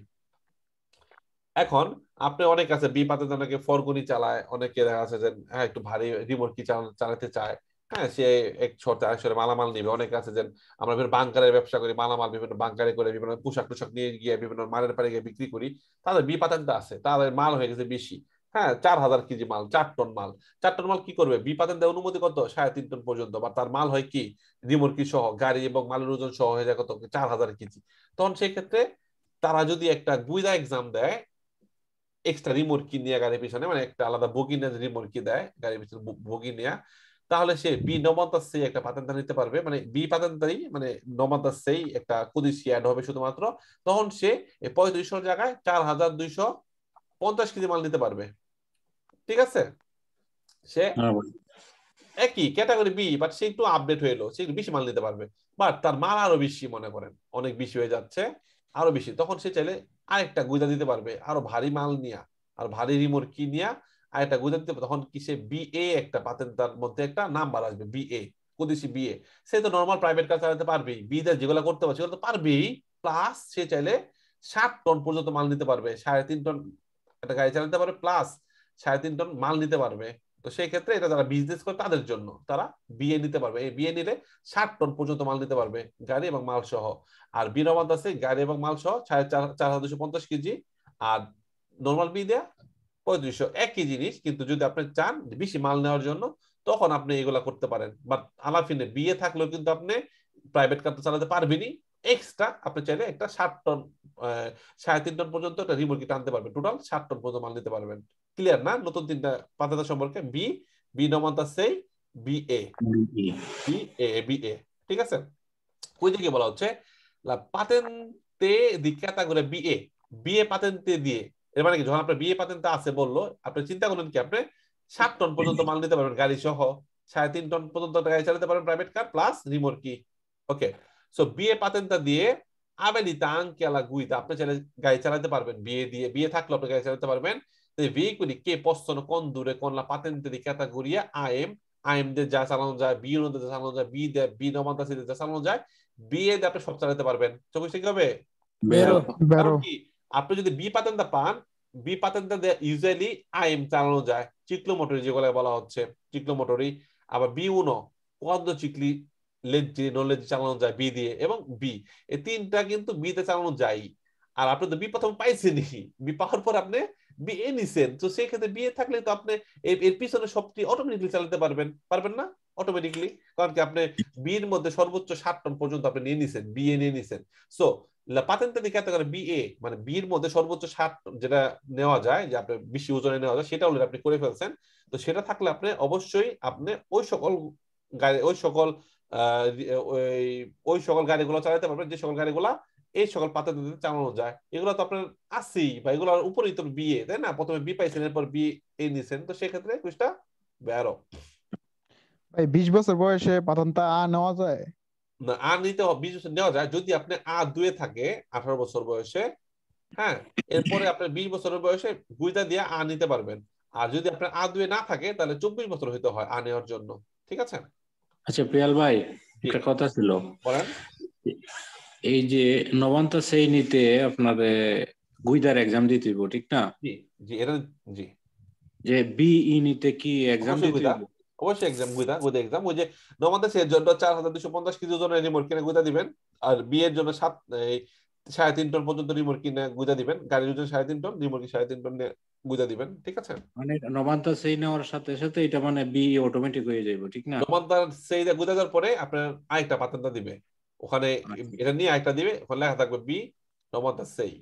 এখন আপনি অনেক আছে বি পাতেন্ট অনেকে ফরগুনি চালায়, অনেকে দেখা আছে যে হ্যাঁ একটু ভারী রিমোটকি চালাতে চায়, হ্যাঁ সে এক শর্তে আসলে মালামাল নিবে। অনেকে আছে যে আমরা বাংকারের ব্যবসা করি, মালামাল বিভিন্ন বাংকারে করে বিভিন্ন পোশাক টোশাক নিয়ে গিয়ে বিভিন্ন মালের পাড়ে গিয়ে বিক্রি করি, তাদের বি পাতেন্ট আছে, তাদের মাল হয়ে গেছে বেশি, হ্যাঁ 4,000 কেজি মাল, 4 টন মাল, 4 টন মাল কি করবে? বি পাতেন্ট দেওয়ার অনুমতি কত? 3.5 টন পর্যন্ত, বা তার মাল হয় কি রিমোটকি সহ গাড়ি এবং মালের ওজন সহ হয়ে যায় কত? 4,000 কেজি। তখন সেক্ষেত্রে তারা যদি একটা গুইদা এক্সাম দেয় এক্সট্রা রিমোটকি নিয়ে গাড়ির পিছনে, মানে একটা আলাদা বগি নিয়ে রিমোটকি দেয় গাড়ির পিছনে বগি নিয়ে, তাহলে সে বি নমান্তার সেই একটা পাতেন্ট নিতে পারবে, মানে বি পাতেন্টারি মানে নমান্তার সেই একটা কুদিসি অ্যাড হবে শুধুমাত্র। তখন সে 3500 জায়গায় 4,250 কেজি মাল নিতে পারবে, ঠিক আছে? সে একই ক্যাটাগরি বি, বাট সে একটু আপডেট হয়ে এলো, সে বেশি মাল নিতে পারবে, বাট তার মাল আরো বেশি, মনে করেন অনেক বেশি হয়ে যাচ্ছে, আরো বেশি। তখন সে চাইলে আরেকটা গুইদা দিতে পারবে, আরো ভারী মাল নিয়া, আর ভারী রিমোটকি নিয়া আরেকটা গুইদা দিতে পারবে। তখন কি সে BA একটা পাতেন্ট, তার মধ্যে একটা নাম্বার আসবে BA, কুদিসি BA। সে তো নর্মাল প্রাইভেট কার চালাতে পারবেই, বি দা যেগুলো করতে পারছে সেগুলো তো পারবেই, প্লাস সে চাইলে 7 টন পর্যন্ত মাল নিতে পারবে, 3.5 টন একটা গাড়ি চালাতে পারবে, প্লাস 3.5 টন মাল নিতে পারবে। তো সেই ক্ষেত্রে এটা যারা বিজনেস করে তাদের জন্য, তারা BA নিতে পারবে। এই BA নিলে 60 টন পর্যন্ত মাল নিতে পারবে গাড়ি এবং মাল সহ। আর বি নমাত আছে গাড়ি এবং মাল সহ 4,250 কেজি, আর নর্মাল বি দেয়া 3500, একই জিনিস। কিন্তু যদি আপনি চান বেশি মাল নেওয়ার জন্য, তখন আপনি এগুলা করতে পারেন। বাট আলাফিনে BA থাকলেও কিন্তু আপনি প্রাইভেট কার তো চালাতে পারবেনি, এক্সট্রা আপনি চাইলে একটা 60 টন 3.5 টন পর্যন্ত একটা রিমোটকি টানতে পারবেন, টোটাল 60 টন পর্যন্ত মাল নিতে পারবেন। ক্লিয়ার না? নতুন 3টা পাতেন্ট সম্পর্কে, বি, বি নমান্তা সেই, BA। ঠিক আছে? ওই দিকে বলা হচ্ছে লা পাতেন্টে দি ক্যাটাগরি BA পাতেন্টে দিয়ে, এর মানে কি যখন আপনার BA পাতেন্ট আছে বললো, আপনি চিন্তা করলেন কি আপনি 7 টন পর্যন্ত মাল নিতে পারবেন গাড়ি সহ, 3.5 টন পর্যন্ত গাড়ি চালাতে পারবেন প্রাইভেট কার প্লাস রিমোটকি। ওকে, সো BA পাতেন্টটা দিয়ে আবেলি তাঙ্কে আলা গুইদা আপনি চাইলে গাড়ি চালাতে পারবেন BA দিয়ে, BA থাকলে আপনি গাড়ি চালাতে পারবেন। veicoli che possono condurre con la patente di categoria AM già চালানো যায়, B এর মধ্যে চালানো যায়, B দে B নমান্তাসিতে চালানো যায়, BA দে আপনি সব চালাতে পারবেন। চোখ ঠিক হবে বেরো। আপনি যদি B পাতেন্ট পান, B পাতেন্ট দে ইউজুয়ালি AM চালানো যায়, চিকলো মোটরি যেগুলো বলা হচ্ছে চিকলো মোটরি, আবার B1 কন্দ চিকলি লেজি নলেজ চালানো যায় B দিয়ে, এবং B এই 3টা কিন্তু B তে চালানো যায়। আর আপনি তো B প্রথম পাইছেনই, B পাওয়ার পর আপনি BA নিছেন, তো সেই ক্ষেত্রে BA থাকলে তো আপনি এর পিছনে সবটি অটোমেটিকলি চালাতে পারবেন না অটোমেটিকলি, কারণ কি আপনি B এর মধ্যে সর্বোচ্চ 7 টন পর্যন্ত আপনি নিয়ে নিছেন, BA নিয়ে নিছেন। সো লা পাতেন্টে দি ক্যাটাগরি BA মানে B এর মধ্যে সর্বোচ্চ 7 যেটা নেওয়া যায়, যে আপনি বেশি ওজনে নেওয়া যায়, সেটা অলরেডি আপনি করে ফেলছেন। তো সেটা থাকলে আপনি অবশ্যই আপনি ওই সকল গাড়িগুলো চালাতে পারবেন, যে সকল গাড়িগুলা এই সকল পাতেন্ট চালানো যায়। এগুলো তো আপনার আসি বা এগুলোর উপরেই তো BA, তাই না? প্রথমে B পাইছেন, এরপর BA নিছেন, তো সেই ক্ষেত্রে কুইজটা বেরো। ভাই 20 বছর বয়সে পাতেন্ট আ নেওয়া যায় না? আ নিতে 20 বছর নেওয়া যায় যদি আপনি A2 এ থাকে, 18 বছর বয়সে, হ্যাঁ। এরপরে আপনি 20 বছরের বয়সে গুইদা দিয়ে আ নিতে পারবেন। আর যদি আপনার A2 এ না থাকে তাহলে 24 বছর হইতে হয় আ নেওয়ার জন্য, ঠিক আছে? আচ্ছা প্রিয়াল ভাই, একটা কথা ছিল, বলেন। এই যে নবান্ত সেই নিতে আপনাদের গুইদার এক্সাম দিতে হবে, ঠিক না? জি জি, এটা জি। যে BE নিতে কি এক্সাম দিতে হবে? অবশ্যই এক্সাম, গুইদা এক্সাম। ওই যে নবান্ত সেই জন্য 4,250 কেজি ওজনের রিমোট কিনে গুইদা দিবেন, আর BA এর জন্য 3.5 টন পর্যন্ত রিমোট কিনে গুইদা দিবেন, গাড়ির ওজন 3.5 টন, রিমোটকে 3.5 টন নিয়ে গুইদা দিবেন, ঠিক আছে? মানে নবান্ত সেই নেওয়ার সাথে সাথে এটা মানে BE অটোমেটিক হয়ে যাবে, ঠিক না? নবান্ত সেই গুইদা দেওয়ার পরে আপনার আরেকটা পাতেন্ট দিবে, ওখানে এটা নিয়ে একটা দিবে, ওখানে লেখা থাকবে বি নমান্তা সেই।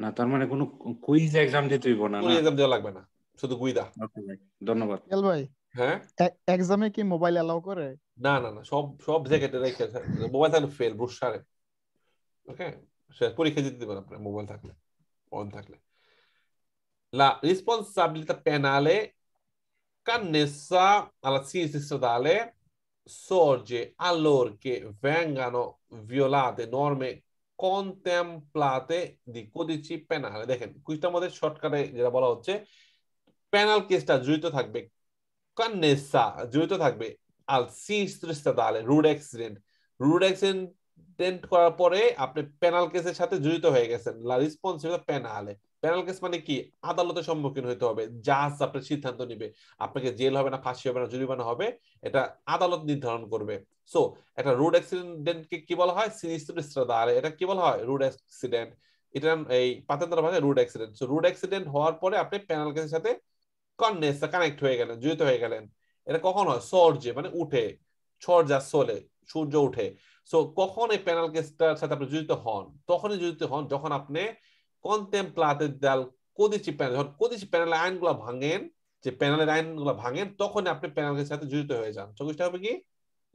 না তার মানে কোনো কুইজ এক্সাম দিতে হইব না, কুইজ এক্সাম দেওয়া লাগবে না, শুধু গুইদা। ধন্যবাদ এল ভাই। হ্যাঁ, এক্সামে কি মোবাইল এলাও করে? না না না, সব জ্যাকেটে রাখা মোবাইল থাকলে ফেল বুশারে। ওকে, স্যার পরীক্ষা দিতে দিবেন আপনি মোবাইল থাকলে, অন থাকলে। লা রেসপন্সিবিলিটি পেনালে কানেসা আলা সিস্টাদালে sorge allorché vengano violate norme contemplate di codici penale. দেখেন কুইজটার মধ্যে শর্টকাটে যেটা বলা হচ্ছে, পেনাল কেসটা জড়িত থাকবে, কন্নেসা জড়িত থাকবে, আল সিস্ট্রিস্তাদালে রোড অ্যাক্সিডেন্ট করার পরে আপনি পেনাল কেসের সাথে জড়িত হয়ে গেছেন। লা রেসপন্সিবিলিটি পেনালে প্যানেল কেস মানে কি? আদালতের সম্মুখীন হতে হবে, জাজ আপনার সিদ্ধান্ত নেবে আপনাকে জেল হবে না, ফাঁসি হবে না, জরিমানা হবে, এটা আদালত নির্ধারণ করবে। সো একটা রোড অ্যাক্সিডেন্টকে কি বলা হয়? সিনিস্ট্রা দাঁড়ে, এটা কি বলা হয়? Road accident. এটা এই পাতেন্টের ভাষায় road accident. So road accident হওয়ার পরে আপনি প্যানেল কেসের সাথে কানেক্ট হয়ে গেলেন, জড়িত হয়ে গেলেন। এটা কখন হয়? সর্জে মানে উঠে, সর্জা সোলে সূর্য উঠে। সো কখন এই প্যানেল কেসটার সাথে আপনি জড়িত হন? তখনই জড়িত হন যখন আপনি কন্টেম্পলাতে দাল কোদিচি প্যানেল, যখন কোদিচি প্যানেলের আইনগুলো ভাঙেন, যে প্যানেলের আইনগুলো ভাঙেন তখন আপনি প্যানেল কেসের সাথে জড়িত হয়ে যান। ২৪টা হবে কি?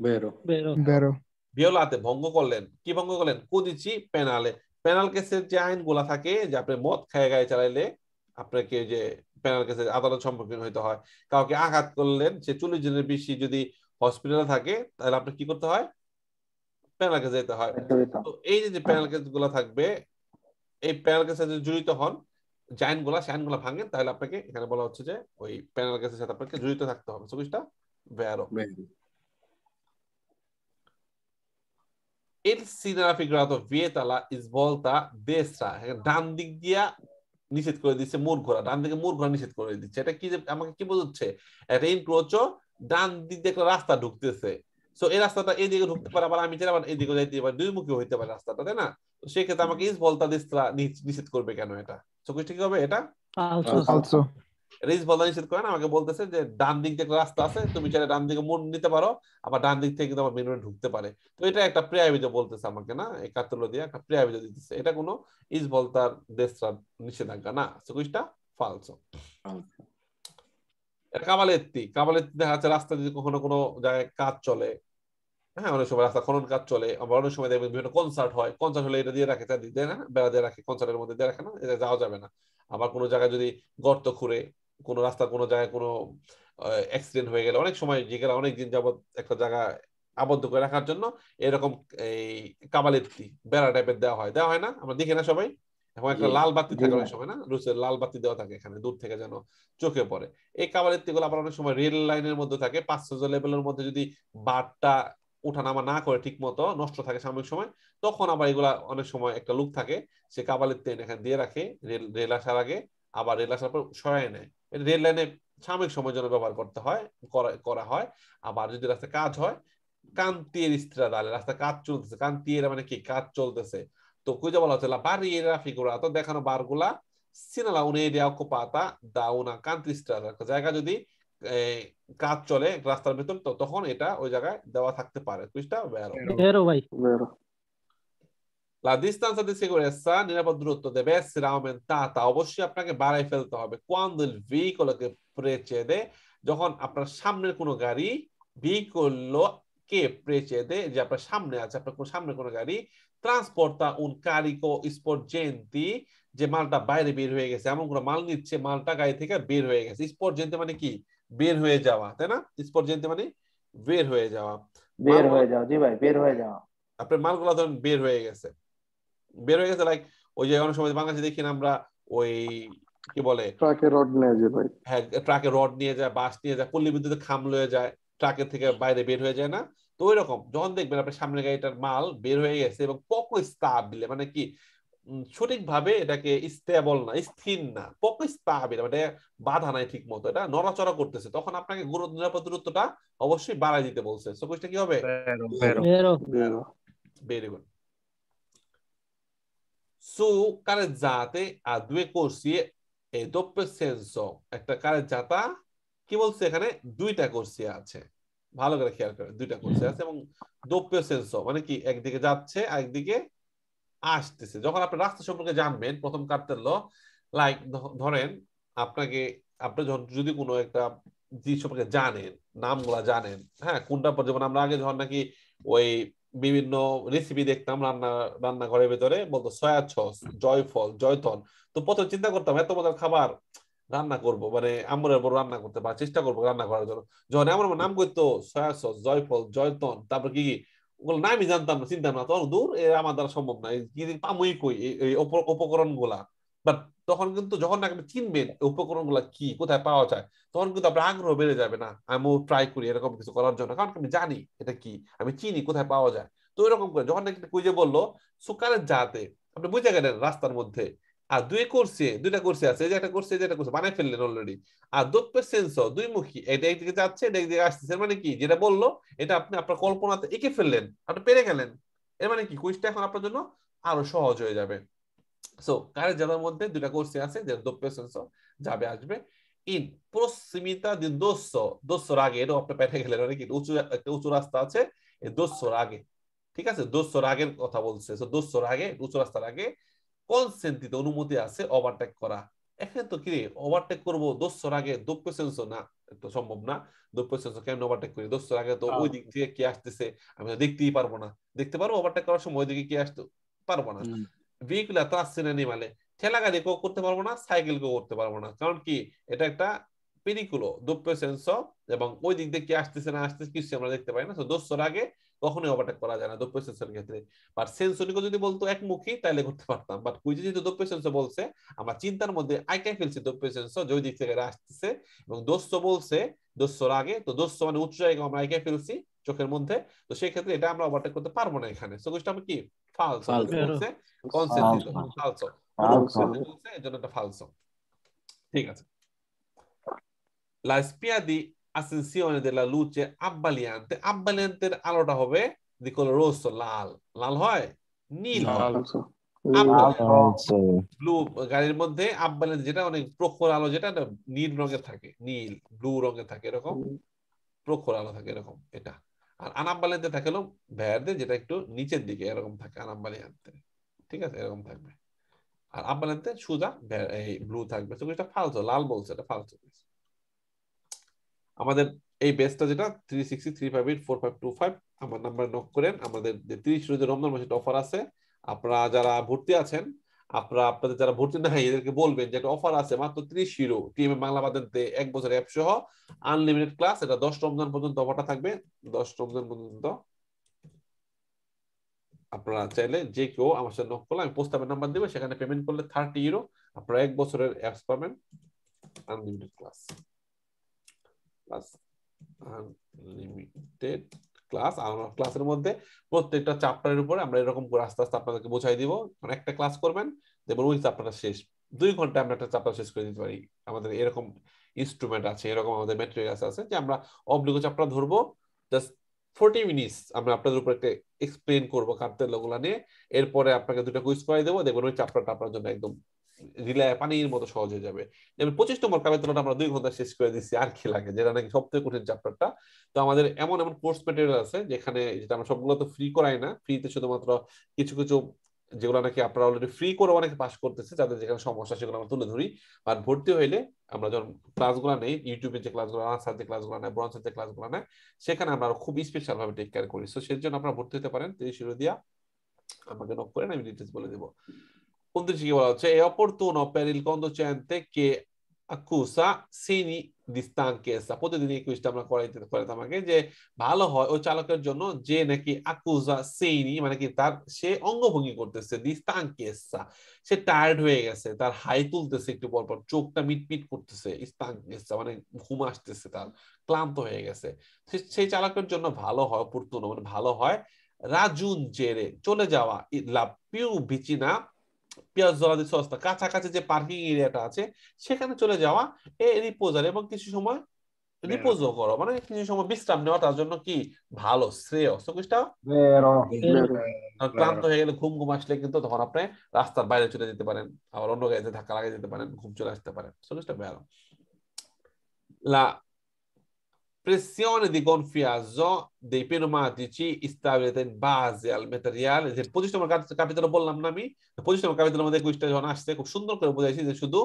বেরো বেরো বিওলাতে ভঙ্গ করলেন। কি ভঙ্গ করলেন? কোদিচি প্যানেলে। প্যানেল কেসের যে আইনগুলো থাকে, যে আপনি মদ খেয়ে গায়ে চালাইলে আপনাকে যে প্যানেল কেসে আদালত সম্মুখীন হইতে হয়। কাউকে আঘাত করলেন, সে 40 জনের বেশি যদি হসপিটালে থাকে তাহলে আপনি কি করতে হয়? প্যানেল কেসে যেতে হয়। তো এই যে প্যানেল কেসগুলো থাকবে, এই প্যানেল কেসের সাথে জড়িত হন, যে আইনগুলা সে আইনগুলা ভাঙেন, তাহলে আপনাকে এখানে বলা হচ্ছে যে ওই প্যানেল কেসের সাথে আপনাকে জড়িত থাকতে হবে। ২৪টা বেরো। এর সিনারা ফিগরাতো ভিয়েতালা ইজ বলতা দেসরা, ডান দিক দিয়া নিষেধ করে দিচ্ছে মোড় ঘোরা, ডান দিকে মোড় ঘোরা নিষেধ করে দিচ্ছে। এটা কি আমাকে কি বোঝাচ্ছে? একটা ইনক্রোচ ডান দিক দিয়ে রাস্তা ঢুকতেছে, সো এই রাস্তাটা এদিকে ঢুকতে পারে, আবার আমি চাই আবার এদিকে যাইতে পারি, দুইমুখী হইতে পারে রাস্তাটা, তাই না? তো সেক্ষেত্রে আমাকে ইজ বলতা দেসরা নিষেধ করবে কেন? এটা চোখে ঠিক হবে, এটা অলসো ইজ বলতা নিষেধ করে না, আমাকে বলতেছে যে ডান দিক দিয়ে রাস্তা আছে, তুমি চাইলে ডান দিকে মোড় নিতে পারো, আবার ডান দিক থেকে তোমার মেন রোডে ঢুকতে পারে। তো এটা একটা প্রায়োবিধ বলতেছে আমাকে, না এই কাতল দিয়ে একটা প্রায়োবিধ দিতেছে, এটা কোনো ইজ বলতার দেসরা নিষেধাজ্ঞা না। ২৪টা ফালসো। কাবালেত্তি, কাবালেত্তি দেখা যাচ্ছে রাস্তা যদি কখনো কোনো জায়গায় কাজ চলে, হ্যাঁ অনেক সময় রাস্তা খনন কাজ চলে, আবার অনেক সময় দেখবেন বিভিন্ন কনসার্ট হয়, কনসার্ট হলে এটা দিয়ে রাখে, তা দিয়ে না বেড়া দিয়ে রাখে, কনসার্টের মধ্যে দিয়ে রাখে না, এটা যাওয়া যাবে না। আবার কোনো জায়গায় যদি গর্ত খুঁড়ে, কোনো রাস্তা কোনো জায়গায় কোনো অ্যাক্সিডেন্ট হয়ে গেলে, অনেক সময় যেগুলো অনেকদিন যাবৎ একটা জায়গা আবদ্ধ করে রাখার জন্য এরকম এই কাবালেত্তি বেড়া টাইপের দেওয়া হয়, দেওয়া হয় না? আমরা দেখি না সবাই, এখন একটা লাল বাতি থাকে অনেক সময়, না রুসের লাল বাতি দেওয়া থাকে এখানে দূর থেকে যেন চোখে পড়ে। এই কাবালেত্তি গুলো আবার অনেক সময় রেল লাইনের মধ্যে থাকে, ৫০০ লেভেলের মধ্যে যদি বারটা ওঠানামা না করে ঠিক মতো, নষ্ট থাকে সাময়িক সময়, তখন আবার এগুলা অনেক সময় একটা লোক থাকে সে কাবালেত্তি এখানে দিয়ে রাখে রেল আসার আগে, আবার রেল আসার পর সরায় নেয়। রেল লাইনে সাময়িক সময় জন্য ব্যবহার করতে হয়, করা হয়। আবার যদি রাস্তায় কাজ হয়, কান্তিয়ের স্ত্রীরা দাঁড়ালে, রাস্তা কাজ চলতেছে, কান্তিয়ের মানে কি? কাজ চলতেছে। তো কুইজা বলা হচ্ছে বাড়িগুলা, তো দেখানো বার গুলা সিনালা পাতা দাউনা কান্ত্রিস্ট্রা, জায়গা যদি কাজ চলে রাস্তার ভেতর, তো তখন এটা ওই জায়গায় দেওয়া থাকতে পারে। নিরাপদ দূরত্ব দেবে, অবশ্যই আপনাকে বাড়াই ফেলতে হবে। কোয়ান্দুল ভিকোলকে প্রেচে দে, যখন আপনার সামনের কোনো গাড়ি ভিকোলো কে প্রেচে দে, যে আপনার সামনে আছে, আপনার সামনে কোনো গাড়ি, ট্রান্সপোর্টটা উন কারিকো স্পোর্ট জেন্তি, যে মালটা বাইরে বের হয়ে গেছে, এমন কোনো মাল নিচ্ছে মালটা গাড়ি থেকে বের হয়ে গেছে। স্পোর্ট জেন্তি মানে কি? বের হয়ে যাওয়া, তাই না? স্পোর্ট জেন্তি মানে বের হয়ে যাওয়া, বের হয়ে যাওয়া। জি ভাই, বের হয়ে যাওয়া। আপনার মালগুলো ধরুন বের হয়ে গেছে, বের হয়ে গেছে, লাইক ওই যে অনেক সময় বাংলাদেশে দেখি না আমরা, ওই কি বলে ট্রাকে রড নিয়ে যায় ভাই, হ্যাঁ ট্রাকে রড নিয়ে যায়, বাস নিয়ে যায়, পল্লী বিদ্যুতের খাম লয়ে যায়, ট্রাকের থেকে বাইরে বের হয়ে যায় না? তো ওই রকম যখন দেখবেন আপনার সামনে গাড়িটার মাল বের হয়ে গেছে এবং পকো স্তাবিলে মানে কি? সঠিকভাবে এটাকে স্টেবল না, স্থির না, পকো স্তাবিলে মানে বাধা নাই ঠিক মতো, এটা নড়াচড়া করতেছে, তখন আপনাকে গুরুত্ব নিরাপদ দূরত্বটা অবশ্যই বাড়াই দিতে বলছে। সো কোশ্চেনটা কি হবে? Very good. সু কারেজাতে আ দুই কোর্সি এ doppio senso, একটা কারেজাতা কি বলছে এখানে? দুইটা কোর্সি আছে, ভালো করে খেয়াল করে, দুইটা কোর্সে আছে এবং doppio senso মানে কি? একদিকে যাচ্ছে আর একদিকে আসতেছে। যখন আপনি রাস্তা সম্পর্কে জানবেন, প্রথম কাটতেল লাইক ধরেন আপনাকে, আপনি যদি কোনো একটা জিনিস সম্পর্কে জানেন, নামগুলা জানেন, হ্যাঁ কোনটা পর, যেমন আমরা আগে ধর নাকি ওই বিভিন্ন রেসিপি দেখতাম রান্নাঘরের ভেতরে, বলতো সয়া সস, জয়ফল, জয়তন। তো প্রথম চিন্তা করতাম এত মজার খাবার রান্না করবো, মানে আমরের বড় রান্না করতে পারে, চেষ্টা করবো রান্না করার জন্য। যখন আমার নাম করতো সয়া সস, জয়ফল, জয়তন, তারপর কি ওগুলো নামই জানতাম না, চিন্তা না, তখন দূর এ আমার দ্বারা সম্ভব না, পামই কই এই উপকরণ গুলা। বাট তখন কিন্তু যখন আপনি চিনবেন উপকরণ গুলা কি, কোথায় পাওয়া যায়, তখন কিন্তু আপনার আগ্রহ বেড়ে যাবে, না আমিও ট্রাই করি এরকম কিছু করার জন্য, কারণ আমি জানি এটা কি, আমি চিনি কোথায় পাওয়া যায়। তো এরকম করে যখন একটা কুইজে বললো সুকারের জাতে, আপনি বুঝে গেলেন রাস্তার মধ্যে আর দুই কোর্সে দুইটা কোর্সে আছে, এই যে একটা কোর্সে এই যে একটা কোর্স বানাই ফেললেন অলরেডি। আর দ্বৈপের সেন্স দুইমুখী, এটা একদিকে যাচ্ছে এটা একদিকে আসছে, মানে কি যেটা বললো এটা আপনি আপনার কল্পনাতে এঁকে ফেললেন, আপনি পেরে গেলেন। এর মানে কি কোর্সটা এখন আপনার জন্য আরো সহজ হয়ে যাবে। সো কারের জানার মধ্যে দুইটা কোর্সে আছে যে দ্বৈপের সেন্স যাবে আসবে। ইন প্রসিমিতা দিন দোস্য, দোস্যর আগে, এটাও আপনি পেরে গেলেন, মানে কি উঁচু একটা উঁচু রাস্তা আছে এই দোস্যর আগে, ঠিক আছে দোস্যর আগের কথা বলছে। সো দোস্যর আগে উঁচু রাস্তার আগে কনসেন্টিতে অনুমতি আছে ওভারটেক করা। এখানে তো কি ওভারটেক করবো দোস্যর আগে দ্রব্য সেন্স না, তো সম্ভব না। দ্রব্য সেন্স কেমন ওভারটেক করি, দোস্যর আগে তো ওই দিক থেকে কি আসতেছে আমি তো দেখতেই পারবো না, দেখতে পারবো ওভারটেক করার সময় ওই দিকে কি আসতে পারবো না। ভেহিকুলার তো আসছে না, মানে ঠেলা গাড়ি কেউ করতে পারবো না, সাইকেল কেউ করতে পারবো না, কারণ কি এটা একটা পেরিকুলো দ্রব্য সেন্স এবং ওই দিক দিয়ে কি আসতেছে না আসতেছে কিছু আমরা দেখতে পাই না। তো দোস্যর আগে কখনোই ওভারটেক করা যায় না দ্রব্য সেন্সর ক্ষেত্রে। বাট সেন্সরিকে যদি বলতো একমুখী তাহলে করতে পারতাম, বাট কুইজে যেহেতু দ্রব্য সেন্সর বলছে আমরা চিন্তার মধ্যে আঁকে ফেলছি দ্রব্য সেন্সর যে দিক থেকে আসতেছে, এবং দোস্য বলছে দোস্যর আগে, তো দোস্য মানে উচ্চ জায়গা আমরা আঁকে ফেলছি চোখের মধ্যে, তো সেই ক্ষেত্রে এটা আমরা ওভারটেক করতে পারবো না এখানে। সো কোশ্চেনটা আমি কি ফালস বলছে কনসেন্ট ফালস বলছে, এজন্য এটা ফালস। ঠিক আছে। লা স্পিয়াদি আসেনসিওনে দে লা লুচে আব্বালিয়ান্তে, আব্বালিয়ান্তের আলোটা হবে দি কলর রোজ, লাল, লাল হয় নীল, ব্লু গাড়ির মধ্যে আব্বালিয়ান্তে যেটা অনেক প্রখর আলো, যেটা নীল রঙের থাকে, নীল ব্লু রঙের থাকে এরকম প্রখর আলো থাকে এরকম এটা। আর আনাব্বালিয়ান্তে থাকে হলো ভ্যারদে, যেটা একটু নিচের দিকে এরকম থাকে আনাব্বালিয়ান্তে, ঠিক আছে এরকম থাকবে। আর আব্বালিয়ান্তে সুজা এই ব্লু থাকবে। তো এটা ফালস, লাল বলছে এটা ফালস। আমাদের এই বেসটা যেটা 3663584525 আমার নাম্বার নক করেন। আমাদের 30 রোজের রমজান মাসে অফার আছে, আপনারা যারা ভর্তি আছেন আপনারা আপনাদের যারা ভর্তি না হয় এদেরকে বলবেন যে একটা অফার আছে মাত্র 30 ইউরো টিএমএ বাংলা পাতেন্টে 1 বছর অ্যাপ সহ আনলিমিটেড ক্লাস। এটা 10 রমজান পর্যন্ত অফারটা থাকবে, 10 রমজান পর্যন্ত। আপনারা চাইলে যে কেউ আমার সাথে নক করলে আমি প্রস্তাবের নাম্বার দেবো, সেখানে পেমেন্ট করলে 30 ইউরো আপনারা 1 বছরের অ্যাপস পাবেন, আনলিমিটেড ক্লাস ক্লাসের মধ্যে প্রত্যেকটা চ্যাপ্টারের উপরে আমরা এরকম করে আস্তে আস্তে আপনাদেরকে বোঝাই দিব। মানে একটা ক্লাস করবেন দেখবেন ওই চ্যাপ্টারটা শেষ, 2 ঘন্টা আমরা একটা চ্যাপ্টার শেষ করে দিতে পারি। আমাদের এরকম ইনস্ট্রুমেন্ট আছে, এরকম আমাদের ম্যাটেরিয়াল আছে যে আমরা অবলিগো চ্যাপ্টার ধরবো, জাস্ট 40 মিনিটস আমরা আপনাদের উপর একটা এক্সপ্লেন করবো কার্তের লোকগুলা নিয়ে। এরপরে আপনাকে 2টা কুইজ করাই দেবো, দেখবেন ওই চ্যাপ্টারটা আপনার জন্য একদম পানির মতো সহজ হয়ে যাবে। 25 নম্বর কালের তুলনাটা আমরা 2 ঘন্টা শেষ করে দিচ্ছি, আর কি লাগে, যেটা নাকি সবথেকে কঠিন চ্যাপ্টারটা। তো আমাদের এমন এমন কোর্স মেটেরিয়াল আছে যেখানে, যেটা আমরা সবগুলো তো ফ্রি করাই না, ফ্রিতে শুধুমাত্র কিছু কিছু যেগুলো নাকি আপনারা অলরেডি ফ্রি করে অনেকে পাস করতেছে, যাদের যেখানে সমস্যা সেগুলো আমরা তুলে ধরি। আর ভর্তি হইলে আমরা যখন ক্লাসগুলো নেই, ইউটিউবের যে ক্লাসগুলো, আনসার যে ক্লাসগুলো নেয়, ব্রঞ্চের যে ক্লাসগুলো নেয়, সেখানে আমরা খুব স্পেশাল ভাবে টেক কেয়ার করি। সো সেই জন্য আপনারা ভর্তি হতে পারেন। 30 ইউরো দিয়া আমাকে নক করেন, আমি ডিটেলস বলে দেবো। 15 বলা হচ্ছে è opportuno per il conducente che accusa segni di stanchezza, প্রতিদিন এই কোয়েশ্চনটা আমরা করাইতাম আগে, যে ভালো হয় ওই চালকের জন্য যে নাকি accusa segni মানে কি তার সে অঙ্গভঙ্গি করতেছে, di stanchezza সে টায়ার্ড হয়ে গেছে, তার হাই তুলতেছে একটু পরপর, চোখটা মিটমিট করতেছে, stanchezza মানে ঘুম আসতেছে, তার ক্লান্ত হয়ে গেছে। সেই চালকের জন্য ভালো হয় opportuno মানে ভালো হয় রাজুন জেরে চলে যাওয়া la più vicina কাছাকাছি যে পার্কিং এরিয়াটা আছে সেখানে চলে যাওয়া রিপোজার এবং কিছু সময় রিপোজও করো, মানে কিছু সময় বিশ্রাম নেওয়া তার জন্য কি ভালো, শ্রেয়। ক্লান্ত হয়ে গেলে ঘুম ঘুম আসলে কিন্তু তখন আপনি রাস্তার বাইরে চলে যেতে পারেন, আবার অন্য গাড়িতে ধাক্কা লাগিয়ে যেতে পারেন, ঘুম চলে আসতে পারেন। সবকিছুটা বেরো। লা pressione di gonfiaggio dei pneumatici stabilita in base al materiale, যে 25 নম্বর ক্যাপিটাল বললাম না আমি, 25 নম্বর ক্যাপিটালের মধ্যে কুইজটা যখন আসছে খুব সুন্দর করে বোঝাইছি যে শুধু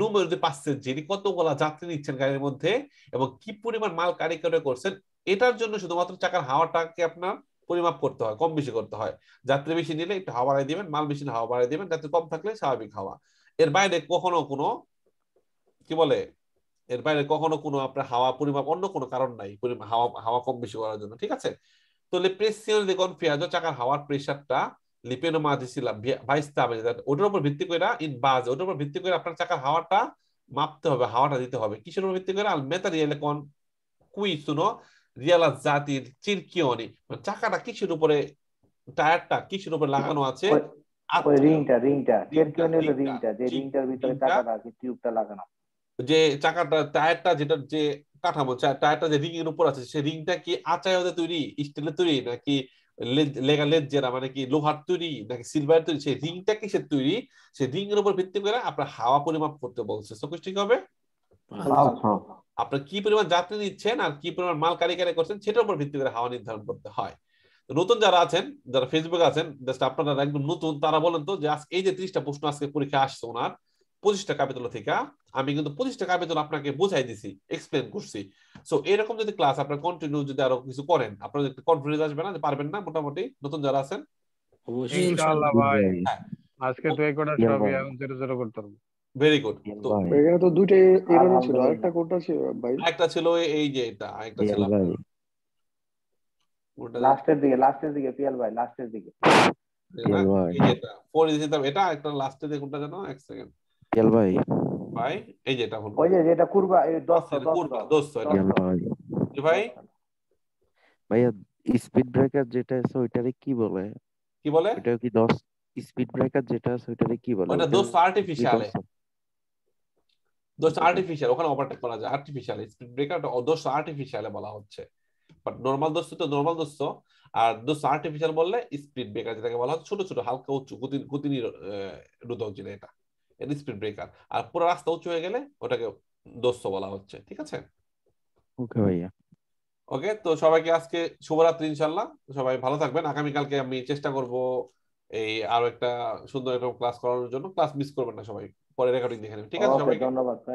নম্বর যে পাসের যিনি কতগুলা যাত্রী নিচ্ছেন গাড়ির মধ্যে এবং কি পরিমাণ মাল ক্যারি করছেন, এটার জন্য শুধুমাত্র চাকার হাওয়াটাকে আপনার পরিমাপ করতে হয়, কম বেশি করতে হয়। যাত্রী বেশি নিলে একটু হাওয়া বাড়াই দিবেন, মাল বেশি হাওয়া বাড়াই দিবেন, যাত্রী কম থাকলে স্বাভাবিক হাওয়া। এর বাইরে কখনো কোনো কি বলে এর বাইরে কখনো কোনো আপনার হাওয়া পরিমাপ অন্য কোনো কারণ নাই হাওয়া হাওয়া কম বেশি করার জন্য, ঠিক আছে। তো প্রেসিয়ন দি কনফিয়াজো চাকার হাওয়ার প্রেসারটা লিপেনো মাঝিছিলাম 22 ওটার উপর ভিত্তি করে ইন বাজ, ওটার উপর ভিত্তি করে আপনার চাকার হাওয়াটা মাপতে হবে, হাওয়াটা দিতে হবে। কিসের উপর ভিত্তি করে? আল মেটারিয়াল কোন কুই শুনো রিয়ালা জাতির চিরকিওনি, চাকাটা কিসের উপরে, টায়ারটা কিসের উপরে লাগানো আছে যে চাকাটা টায়ারটা যেটা যে কাঠামো টায়ারটা যে রিং এর উপর আছে সেই রিংটা কি আচায় তৈরি স্টিলের তৈরি নাকি লেগালেজ যেটা মানে কি লোহার তৈরি নাকি সিলভার তৈরি, সেই রিংটা কিসের তৈরি সেই রিং এর উপর ভিত্তি করে আপনার হাওয়া পরিমাপ করতে বলছে। সবকিছু ঠিক হবে আপনার কি পরিমাণ যাত্রী নিচ্ছেন আর কি পরিমাণ মাল কারি কারি করছেন সেটার উপর ভিত্তি করে হাওয়া নির্ধারণ করতে হয়। নতুন যারা আছেন যারা ফেসবুকে আছেন জাস্ট আপনারা একদম নতুন তারা বলেন তো যে এই যে 30টা প্রশ্ন আজকে পরীক্ষা আসছে ওনার 25টা কাবিতলা থেকে আমি কিন্তু 25টা কাবিতলা আপনাকে বোঝাই দিছি এক্সপ্লেন করছি। সো এরকম যদি ক্লাস আপনারা কন্টিনিউ যদি আরো কিছু করেন আপনারা একটু কনফিডেন্স আসবে না যে পারবেন না মোটামুটি নতুন যারা আছেন ইনশাআল্লাহ ভাই আজকে তো একটা সবই এখন 0-0 করতে হবে। Very good. তো এখানে তো দুইটা এরর ছিল আরেকটা কোডটা ছিল ভাই একটা ছিল এই যে এটা আরেকটা ছিল লাস্টের দিকে পিএল ভাই লাস্টের দিকে এই যে এটা 4 দিছি তবে এটা একটা লাস্টের দিকে কোনটা জানো এক সেকেন্ড পিএল ভাই ভাই এই যে এটা হলো ওই যে এটা কুরবা এই 10 এটা ভাই ভাইয়া স্পিড ব্রেকার যেটা আছে ওইটারে কি বলে এটা কি 10 স্পিড ব্রেকার যেটা আছে ওইটারে কি বলে ওটা 10 আর্টিফিশিয়াল 10 আর্টিফিশিয়াল ওখানে ওভারটেক করা যায় আর্টিফিশিয়াল স্পিড ব্রেকারটা 10 আর্টিফিশিয়ালে বলা হচ্ছে বাট নরমাল দোস্ত তো নরমাল দোস্ত আর দোস্ত আর্টিফিশিয়াল বললে স্পিড ব্রেকার যেটাকে বলা হয় ছোট ছোট হালকা উঁচু গতি রোধক যেটা এটা এটা স্পিড ব্রেকার আর পুরো রাস্তা উঁচু হয়ে গেলে ওটাকে দোস্ত বলা হচ্ছে। ঠিক আছে ওকে ভাইয়া ওকে তো সবাইকে আজকে শুভরাত্রি ইনশাআল্লাহ সবাই ভালো থাকবেন। আগামীকালকে আমি চেষ্টা করব এই আরো একটা সুন্দর একটা ক্লাস করানোর জন্য ক্লাস মিস করবেন না সবাই পরে রেকর্ডিং দেখে নেবেন। ঠিক আছে সবাইকে ধন্যবাদ ভাই।